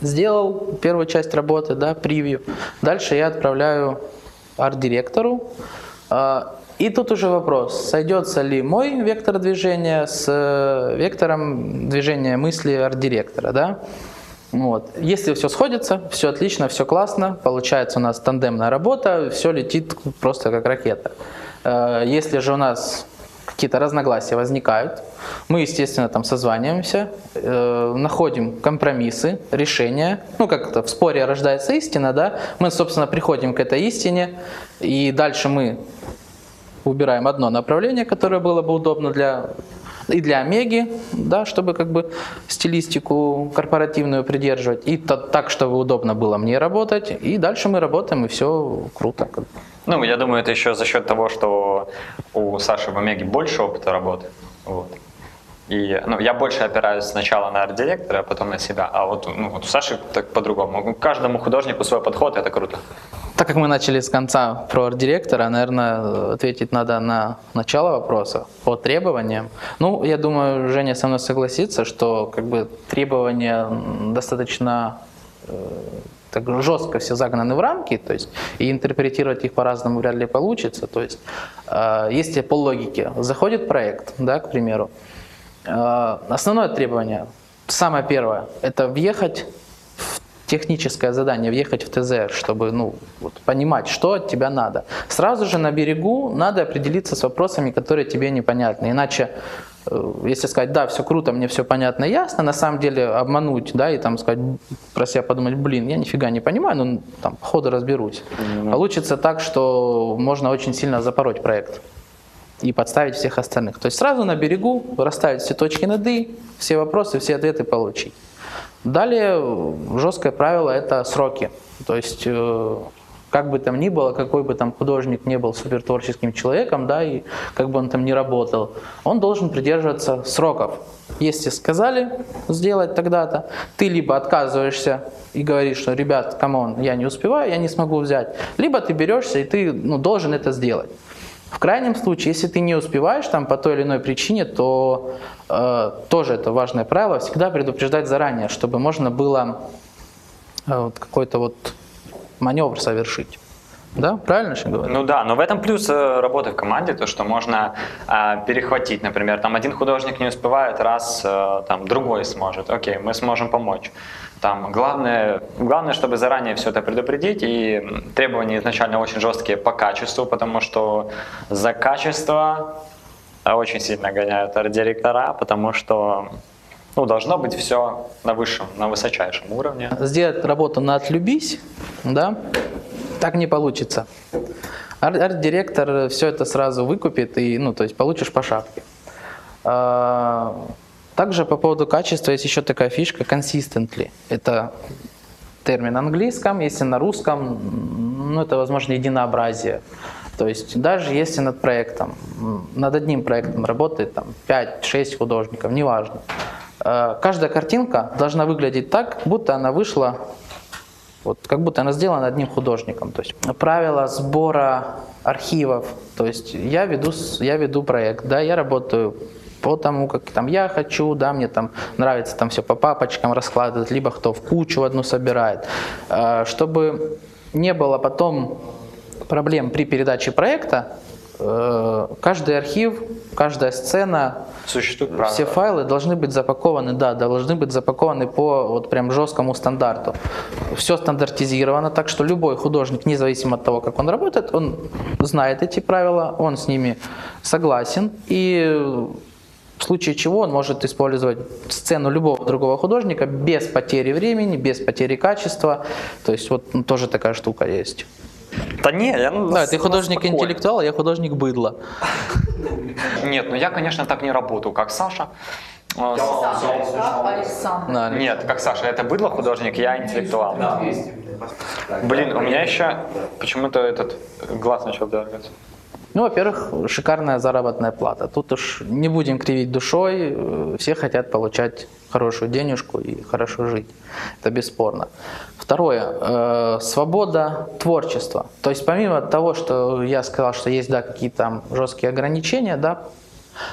Сделал первую часть работы, да, превью. Дальше я отправляю арт-директору. И тут уже вопрос, сойдется ли мой вектор движения с вектором движения мысли арт-директора, да? Вот. Если все сходится, все отлично, все классно, получается у нас тандемная работа, все летит просто как ракета. Если же у нас какие-то разногласия возникают, мы, естественно, там созваниваемся, э, находим компромиссы, решения, ну, как это, в споре рождается истина, да? Мы, собственно, приходим к этой истине, и дальше мы убираем одно направление, которое было бы удобно для, и для Омеги, да, чтобы как бы стилистику корпоративную придерживать, и то, так, чтобы удобно было мне работать, и дальше мы работаем, и все круто. Ну, я думаю, это еще за счет того, что у Саши в Омеге больше опыта работы. Вот. И, ну, я больше опираюсь сначала на арт-директора, а потом на себя, а вот, ну, вот у Саши так по-другому. Каждому художнику свой подход, это круто. Так как мы начали с конца про арт-директора, наверное, ответить надо на начало вопроса по требованиям. Ну, я думаю, Женя со мной согласится, что как бы требования достаточно э, так жестко все загнаны в рамки, то есть и интерпретировать их по-разному вряд ли получится. То есть, э, если по логике заходит проект, да, к примеру. Основное требование, самое первое, это въехать в техническое задание, въехать в ТЗ, чтобы, ну, вот, понимать, что от тебя надо. Сразу же на берегу надо определиться с вопросами, которые тебе непонятны. Иначе, если сказать, да, все круто, мне все понятно и ясно, на самом деле обмануть, да, и там сказать, про себя подумать, блин, я нифига не понимаю, но там, походу разберусь. Mm-hmm. Получится так, что можно очень сильно запороть проект и подставить всех остальных. То есть сразу на берегу расставить все точки над «и», все вопросы, все ответы получить. Далее жесткое правило – это сроки. То есть как бы там ни было, какой бы там художник не был супертворческим человеком, да, и как бы он там ни работал, он должен придерживаться сроков. Если сказали сделать тогда-то, ты либо отказываешься и говоришь, что «ребят, камон, я не успеваю, я не смогу взять», либо ты берешься и ты, ну, должен это сделать. В крайнем случае, если ты не успеваешь там по той или иной причине, то э, тоже это важное правило, всегда предупреждать заранее, чтобы можно было э, вот какой-то вот маневр совершить. Да, правильно же говорю? Ну да, но в этом плюс э, работы в команде, то что можно э, перехватить, например, там один художник не успевает, раз э, там другой сможет, окей, мы сможем помочь. Там главное, главное, чтобы заранее все это предупредить, и требования изначально очень жесткие по качеству, потому что за качество очень сильно гоняют арт-директора, потому что, ну, должно быть все на высшем, на высочайшем уровне. Сделать работу на «отлюбись», да, так не получится. Арт-директор все это сразу выкупит, и, ну, то есть получишь по шапке. Также по поводу качества есть еще такая фишка consistently. Это термин на английском, если на русском, ну, это, возможно, единообразие. То есть даже если над проектом, над одним проектом работает там пять-шесть художников, неважно. Каждая картинка должна выглядеть так, будто она вышла, вот, как будто она сделана одним художником. То есть правила сбора архивов. То есть я веду, я веду проект, да, я работаю по тому, как там я хочу, да, мне там нравится там все по папочкам раскладывать, либо кто в кучу одну собирает. Чтобы не было потом проблем при передаче проекта, каждый архив, каждая сцена, существует правда. Все файлы должны быть запакованы, да, должны быть запакованы по вот прям жесткому стандарту. Все стандартизировано, так что любой художник, независимо от того, как он работает, он знает эти правила, он с ними согласен, и в случае чего он может использовать сцену любого другого художника без потери времени, без потери качества, то есть вот ну, тоже такая штука есть. Да не, я... Ну, да, ты художник-интеллектуал, а я художник-быдло. Нет, ну я, конечно, так не работаю, как Саша. Нет, как Саша, это быдло-художник, я интеллектуал. Блин, у меня еще почему-то этот глаз начал дергаться. Ну, во-первых, шикарная заработная плата. Тут уж не будем кривить душой, все хотят получать хорошую денежку и хорошо жить. Это бесспорно. Второе. Э, свобода творчества. То есть помимо того, что я сказал, что есть да, какие-то там жесткие ограничения, да,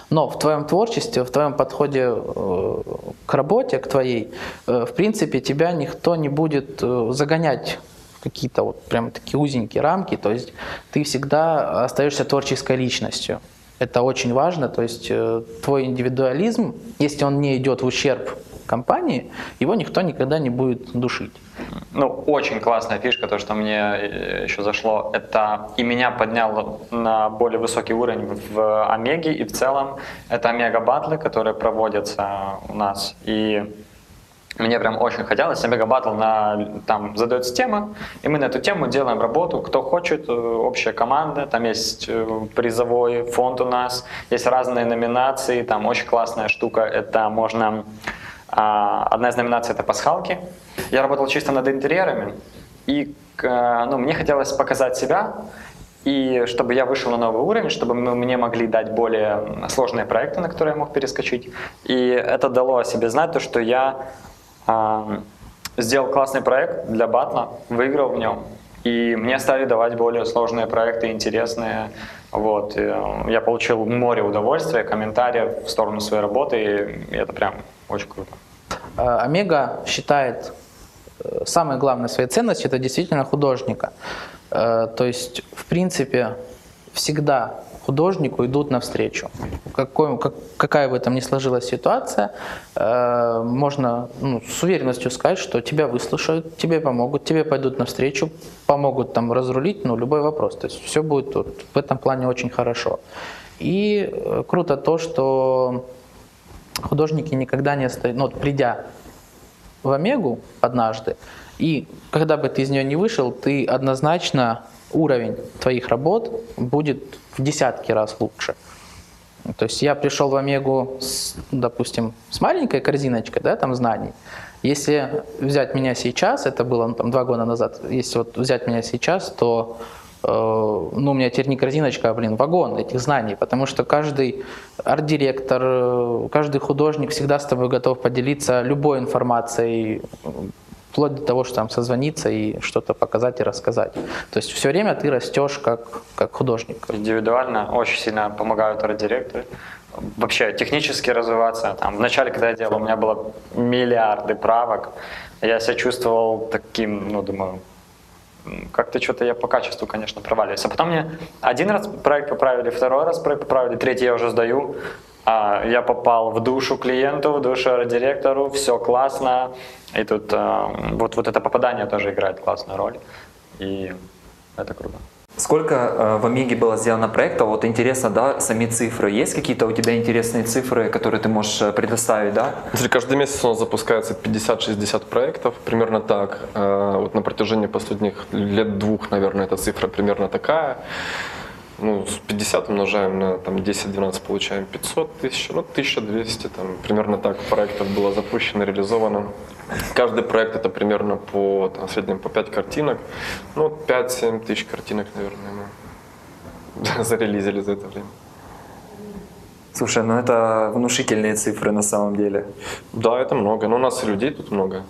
но в твоем творчестве, в твоем подходе э, к работе, к твоей, э, в принципе, тебя никто не будет э, загонять какие-то вот прям такие узенькие рамки, то есть ты всегда остаешься творческой личностью. Это очень важно, то есть твой индивидуализм, если он не идет в ущерб компании, его никто никогда не будет душить. Ну, очень классная фишка, то, что мне еще зашло, это и меня подняло на более высокий уровень в Омеге, и в целом это Омега-баттлы, которые проводятся у нас, и мне прям очень хотелось. Омега Баттл на, там задается тема, и мы на эту тему делаем работу. Кто хочет, общая команда, там есть призовой фонд у нас, есть разные номинации, там очень классная штука, это можно... Одна из номинаций — это пасхалки. Я работал чисто над интерьерами, и ну, мне хотелось показать себя, и чтобы я вышел на новый уровень, чтобы мы, мне могли дать более сложные проекты, на которые я мог перескочить. И это дало о себе знать, то, что я... сделал классный проект для батла, выиграл в нем, и мне стали давать более сложные проекты, интересные. Вот. Я получил море удовольствия, комментариев в сторону своей работы, и это прям очень круто. Омега считает самой главной своей ценностью — это действительно художника. То есть, в принципе, всегда художнику идут навстречу. Какой, как, какая бы там ни сложилась ситуация, э, можно ну, с уверенностью сказать, что тебя выслушают, тебе помогут, тебе пойдут навстречу, помогут там разрулить ну, любой вопрос. То есть все будет вот, в этом плане очень хорошо. И э, круто то, что художники никогда не остаются, ну, вот, придя в Омегу однажды, и когда бы ты из нее не вышел, ты однозначно... уровень твоих работ будет в десятки раз лучше. То есть я пришел в Омегу, с, допустим, с маленькой корзиночкой, да, там знаний. Если взять меня сейчас, это было там, два года назад, если вот взять меня сейчас, то э, ну, у меня теперь не корзиночка, а, блин, вагон этих знаний, потому что каждый арт-директор, каждый художник всегда с тобой готов поделиться любой информацией, вплоть до того, что там созвониться и что-то показать и рассказать. То есть все время ты растешь как, как художник. Индивидуально очень сильно помогают арт-директоры. Вообще технически развиваться. Там, вначале, когда я делал, у меня было миллиарды правок. Я себя чувствовал таким, ну, думаю, как-то что-то я по качеству, конечно, проваливаюсь. А потом мне один раз проект поправили, второй раз проект поправили, третий я уже сдаю. А, я попал в душу клиенту, в душу арт-директору, все классно. И тут а, вот, вот это попадание тоже играет классную роль. И это круто. Сколько а, в Омеге было сделано проектов? Вот интересно, да, сами цифры. Есть какие-то у тебя интересные цифры, которые ты можешь предоставить, да? Каждый месяц у нас запускается пятьдесят-шестьдесят проектов, примерно так. А, вот на протяжении последних лет двух, наверное, эта цифра примерно такая. Ну, пятьдесят умножаем на десять-двенадцать, получаем пятьсот тысяч, ну, тысяча двести, там, примерно так проектов было запущено, реализовано. Каждый проект это примерно по, там, в среднем по пять картинок, ну, пять-семь тысяч картинок, наверное, мы зарелизили за это время. Слушай, ну это внушительные цифры на самом деле. Да, это много. Но у нас и людей тут много.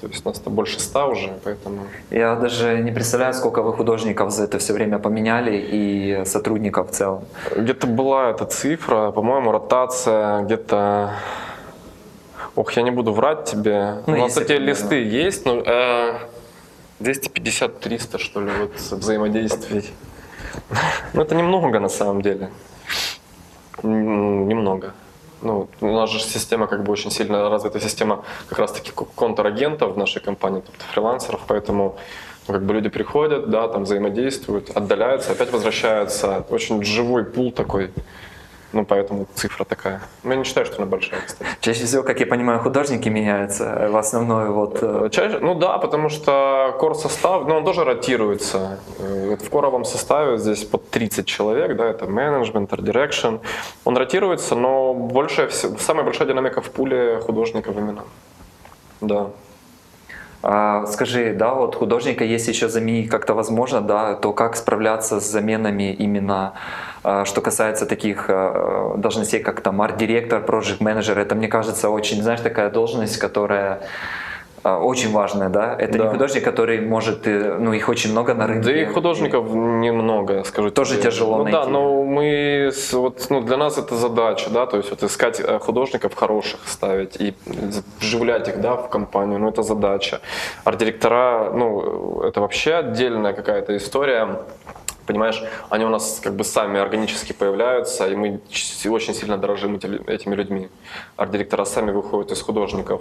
То есть у нас-то больше ста уже, поэтому... Я даже не представляю, сколько вы художников за это все время поменяли и сотрудников в целом. Где-то была эта цифра, по-моему, ротация где-то... Ох, я не буду врать тебе. Ну, у нас эти листы есть, но э, двести пятьдесят — триста, что ли, вот, взаимодействий. Ну это немного на самом деле. Немного. Ну, у нас же система, как бы, очень сильно развита система как раз-таки контрагентов в нашей компании, фрилансеров, поэтому ну, как бы люди приходят, да, там взаимодействуют, отдаляются, опять возвращаются. Очень живой пул такой. Ну, поэтому цифра такая. Ну, я не считаю, что она большая, кстати. Чаще всего, как я понимаю, художники меняются в основной вот... Чаще, ну да, потому что кор-состав, ну, он тоже ротируется. В коровом составе здесь под тридцать человек, да, это менеджмент, арт-дирекшн. Он ротируется, но больше, самая большая динамика в пуле художников именно. Да. А, скажи, да, вот художника, если еще заменить как-то возможно, да, то как справляться с заменами именно... Что касается таких должностей, как там арт-директор, проджект-менеджер, это, мне кажется, очень, знаешь, такая должность, которая очень важная, да? Это да. Не художник, который может, ну, их очень много на рынке. Да и художников и... немного, скажу Тоже тебе. тяжело ну, найти. Да, но мы, вот, ну, для нас это задача, да, то есть вот искать художников хороших, ставить и вживлять их, да, в компанию, ну, это задача. Арт-директора, ну, это вообще отдельная какая-то история. Понимаешь, они у нас как бы сами органически появляются, и мы очень сильно дорожим этими людьми. Арт-директора сами выходят из художников.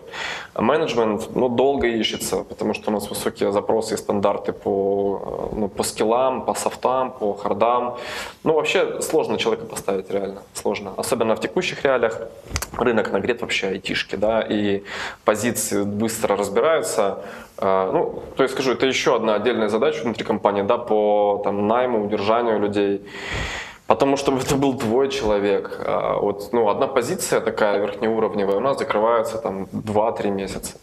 А менеджмент, ну, долго ищется, потому что у нас высокие запросы и стандарты по, ну, по скиллам, по софтам, по хардам. Ну, вообще сложно человека поставить, реально, сложно. Особенно в текущих реалиях. Рынок нагрет вообще айтишки, да, и позиции быстро разбираются. Ну, то есть, скажу, это еще одна отдельная задача внутри компании, да, по там, найму, удержанию людей. Потому что это был твой человек. Вот, ну, одна позиция такая верхнеуровневая у нас закрывается там два-три месяца.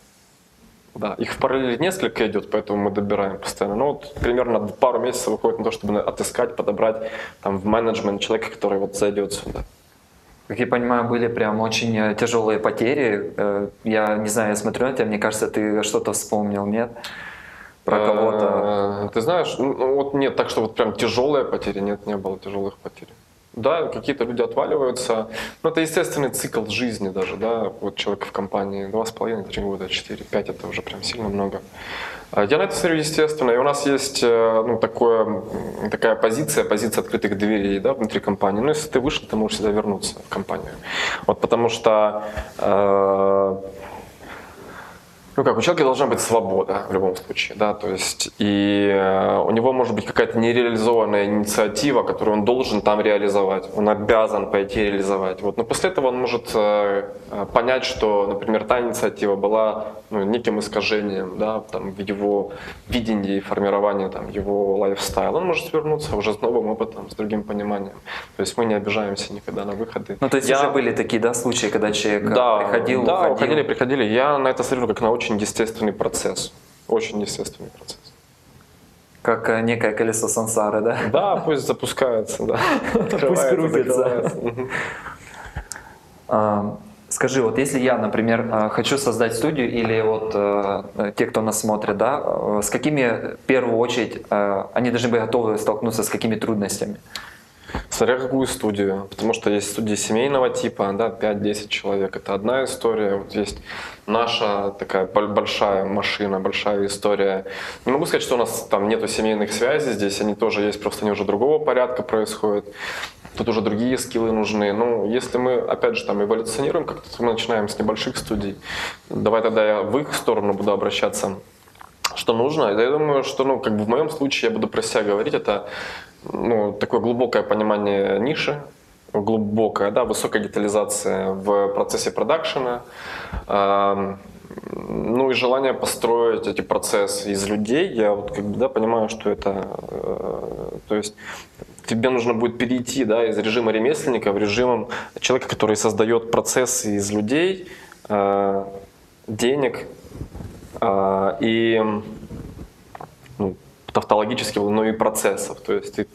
Да, их в параллели несколько идет, поэтому мы добираем постоянно. Ну, вот примерно пару месяцев выходит на то, чтобы отыскать, подобрать там, в менеджмент человека, который вот зайдет сюда. Как я понимаю, были прям очень тяжелые потери. Я не знаю, я смотрю на тебя, мне кажется, ты что-то вспомнил, нет? Про кого-то. Ты знаешь, ну, вот нет, так что вот прям тяжелые потери, нет, не было тяжелых потерь. Да, какие-то люди отваливаются, но это естественный цикл жизни даже, да, вот человек в компании два с половиной — три года, четыре — пять, это уже прям сильно много. Я на это смотрю естественно, и у нас есть ну, такое, такая позиция, позиция открытых дверей, да, внутри компании. Ну, если ты вышел, ты можешь всегда вернуться в компанию. Вот потому что, э, ну как, у человека должна быть свобода в любом случае, да, то есть, и э, у него может быть какая-то нереализованная инициатива, которую он должен там реализовать, он обязан пойти реализовать. Вот, но после этого он может э, понять, что, например, та инициатива была ну, неким искажением, да, там, в его видении, формировании там, его лайфстайла, он может вернуться уже с новым опытом, с другим пониманием. То есть мы не обижаемся никогда на выходы. Ну, то есть я... уже были такие, да, случаи, когда человек да, приходил, да, уходил? Да, уходили, приходили. Я на это смотрю как на очень естественный процесс. Очень естественный процесс. Как некое колесо сансары, да? Да, пусть запускается, да. Пусть крутится. Скажи, вот если я, например, хочу создать студию, или вот э, те, кто нас смотрит, да, с какими, в первую очередь, э, они должны быть готовы столкнуться с какими трудностями? Смотря какую студию, потому что есть студии семейного типа, да, пять-десять человек, это одна история, вот есть наша такая большая машина, большая история. Не могу сказать, что у нас там нету семейных связей здесь, они тоже есть, просто они уже другого порядка происходят. Тут уже другие скиллы нужны. Ну, если мы, опять же, там эволюционируем, как-то мы начинаем с небольших студий. Давай тогда я в их сторону буду обращаться. Что нужно? Я думаю, что, ну, как бы в моем случае, я буду про себя говорить, это ну, такое глубокое понимание ниши, глубокая, да, высокая детализация в процессе продакшена. Э Ну и желание построить эти процессы из людей, я вот как бы да, понимаю, что это, э, то есть тебе нужно будет перейти да, из режима ремесленника в режим человека, который создает процессы из людей, э, денег э, и ну, тавтологически, но и процессов, то есть ты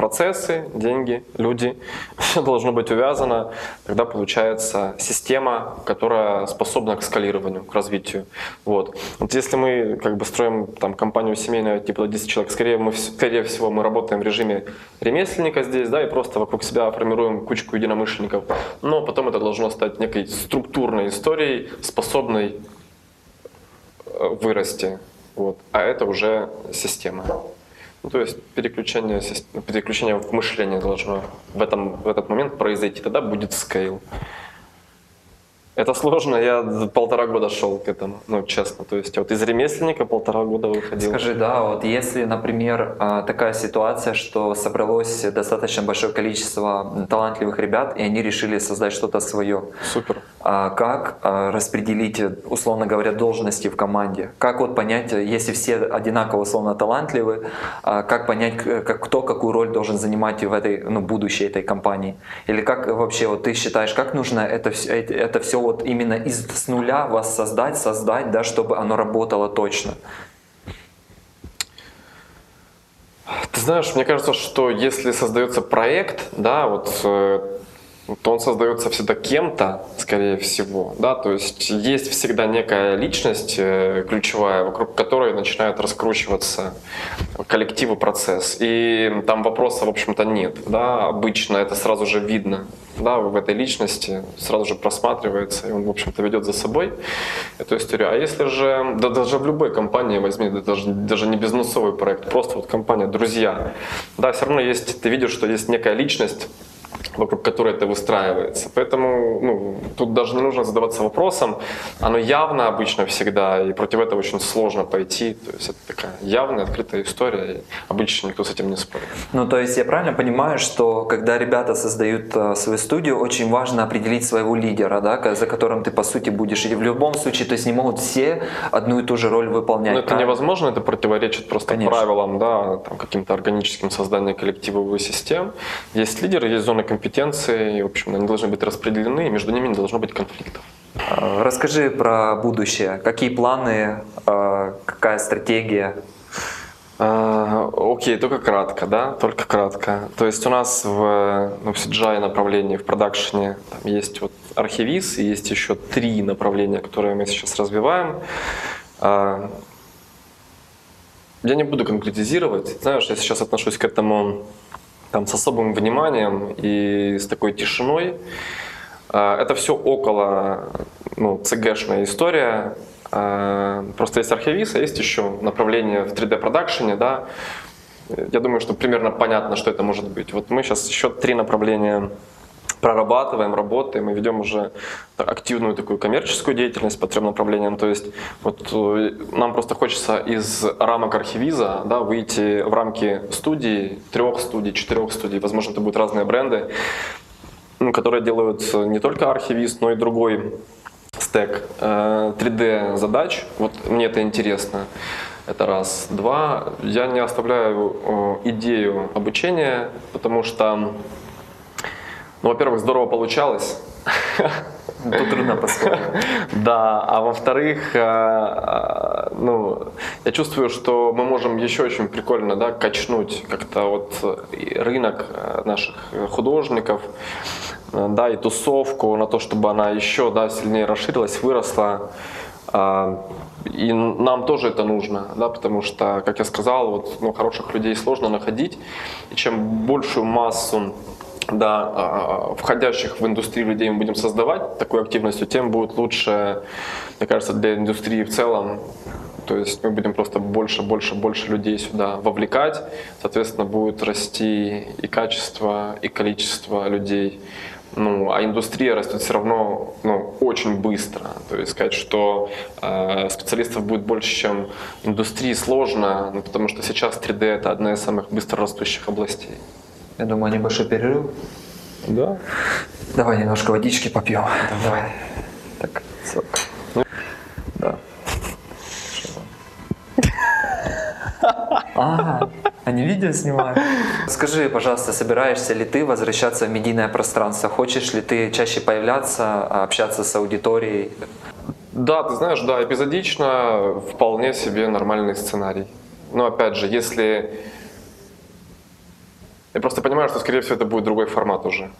процессы, деньги, люди, все должно быть увязано, тогда получается система, которая способна к скалированию, к развитию. Вот, вот если мы как бы строим там компанию семейную типа десять человек, скорее, мы, скорее всего мы работаем в режиме ремесленника здесь, да, и просто вокруг себя формируем кучку единомышленников, но потом это должно стать некой структурной историей, способной вырасти, вот, а это уже система. Ну, то есть переключение, переключение в мышление должно в, этом, в этот момент произойти, тогда будет скейл. Это сложно, я полтора года шел к этому, ну честно, то есть вот из ремесленника полтора года выходил. Скажи, да, вот если, например, такая ситуация, что собралось достаточно большое количество талантливых ребят, и они решили создать что-то свое. Супер. Как распределить, условно говоря, должности в команде? Как вот понять, если все одинаково условно талантливы, как понять, кто какую роль должен занимать в этой, ну, будущей этой компании? Или как вообще, вот ты считаешь, как нужно это, это все вот именно из, с нуля вас создать, создать, да, чтобы оно работало точно? Ты знаешь, мне кажется, что если создается проект, да, вот, то он создается всегда кем-то, скорее всего, да, то есть есть всегда некая личность ключевая, вокруг которой начинает раскручиваться коллектив и процесс, и там вопроса, в общем-то, нет, да, обычно это сразу же видно, да, в этой личности сразу же просматривается, и он, в общем-то, ведет за собой эту историю. А если же, да даже в любой компании возьми, да, даже, даже не бизнесовый проект, просто вот компания «Друзья», да, все равно есть, ты видишь, что есть некая личность, вокруг которой это выстраивается. Поэтому, ну, тут даже не нужно задаваться вопросом, оно явно обычно всегда, и против этого очень сложно пойти. То есть это такая явная, открытая история, и обычно никто с этим не спорит. Ну, то есть я правильно понимаю, что когда ребята создают а, свою студию, очень важно определить своего лидера, да, за которым ты, по сути, будешь идти. В любом случае, то есть не могут все одну и ту же роль выполнять. Но это невозможно, это противоречит просто, конечно, правилам, да, каким-то органическим созданием коллективовых систем. Есть лидеры, есть зоны компетенции, и, в общем, они должны быть распределены, и между ними не должно быть конфликтов. Расскажи про будущее. Какие планы, какая стратегия? А, окей, только кратко, да, только кратко. То есть у нас в, ну, в си джи ай направлении, в продакшене там есть вот архвиз, и есть еще три направления, которые мы сейчас развиваем. А, я не буду конкретизировать, знаешь, я сейчас отношусь к этому там с особым вниманием и с такой тишиной. Это все около, ну, цэ гэшная история. Просто есть архивиз, а есть еще направление в три дэ-продакшене. Да? Я думаю, что примерно понятно, что это может быть. Вот мы сейчас еще три направления прорабатываем, работаем и ведем уже активную такую коммерческую деятельность по трем направлениям. То есть вот нам просто хочется из рамок архивиза, да, выйти в рамки студии, трех студий, четырех студий, возможно, это будут разные бренды, ну, которые делают не только архивиз, но и другой стек три дэ-задач. Вот мне это интересно. Это раз. Два. Я не оставляю идею обучения, потому что, ну, во-первых, здорово получалось. Тут трудно поспорить. Да, а во-вторых, ну, я чувствую, что мы можем еще очень прикольно, да, качнуть как-то вот рынок наших художников, да, и тусовку на то, чтобы она еще, да, сильнее расширилась, выросла. И нам тоже это нужно, да, потому что, как я сказал, вот, ну, хороших людей сложно находить, и чем большую массу, да, входящих в индустрию людей мы будем создавать такой активностью, тем будет лучше, мне кажется, для индустрии в целом. То есть мы будем просто больше, больше, больше людей сюда вовлекать, соответственно, будет расти и качество, и количество людей. Ну, а индустрия растет все равно, ну, очень быстро. То есть сказать, что э, специалистов будет больше, чем индустрии, сложно, ну, потому что сейчас три дэ — это одна из самых быстро растущих областей. Я думаю, небольшой перерыв. Да. Давай немножко водички попьем. Давай. Так, сок. Да. А, они видео снимают. Скажи, пожалуйста, собираешься ли ты возвращаться в медийное пространство? Хочешь ли ты чаще появляться, общаться с аудиторией? Да, ты знаешь, да, эпизодично вполне себе нормальный сценарий. Но опять же, если Я просто понимаю, что, скорее всего, это будет другой формат уже.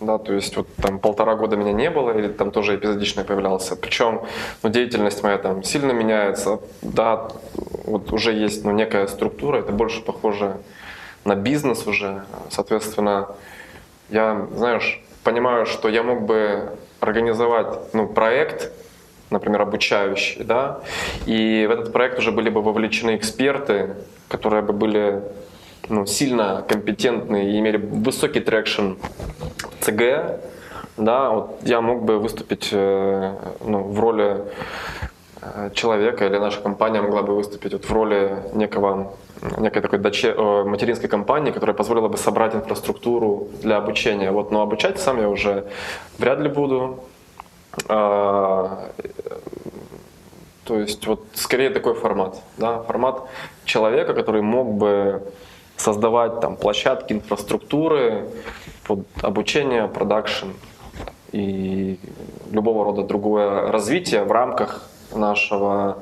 Да, то есть вот там полтора года меня не было, или там тоже эпизодично появлялся. Причем ну, деятельность моя там сильно меняется. Да, вот уже есть ну, некая структура, это больше похоже на бизнес уже. Соответственно, я, знаешь, понимаю, что я мог бы организовать ну, проект, например, обучающий, да, и в этот проект уже были бы вовлечены эксперты, которые бы были ну, сильно компетентны и имели высокий трекшн в ЦГ, да, вот я мог бы выступить э, ну, в роли э, человека, или наша компания могла бы выступить вот в роли некого, некой такой доче, э, материнской компании, которая позволила бы собрать инфраструктуру для обучения. Вот, но обучать сам я уже вряд ли буду. Э, То есть вот скорее такой формат, да, формат человека, который мог бы создавать там площадки, инфраструктуры, под обучение, продакшн и любого рода другое развитие в рамках нашего,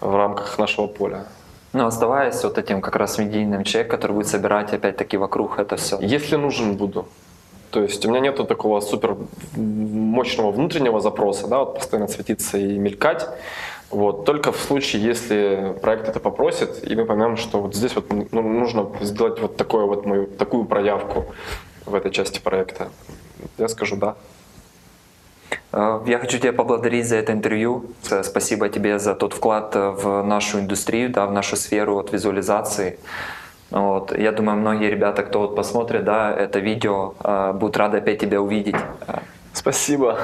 в рамках нашего поля. Но оставаясь вот этим как раз медийным человеком, который будет собирать опять-таки вокруг это все. Если нужен буду. То есть у меня нету такого супер мощного внутреннего запроса, да, вот постоянно светиться и мелькать. Вот, только в случае, если проект это попросит, и мы поймем, что вот здесь вот ну, нужно сделать вот, такое вот мою, такую проявку в этой части проекта. Я скажу да. Я хочу тебя поблагодарить за это интервью. Спасибо тебе за тот вклад в нашу индустрию, да, в нашу сферу от визуализации. Вот. Я думаю, многие ребята, кто вот посмотрит, да, это видео, э, будут рады опять тебя увидеть. Спасибо.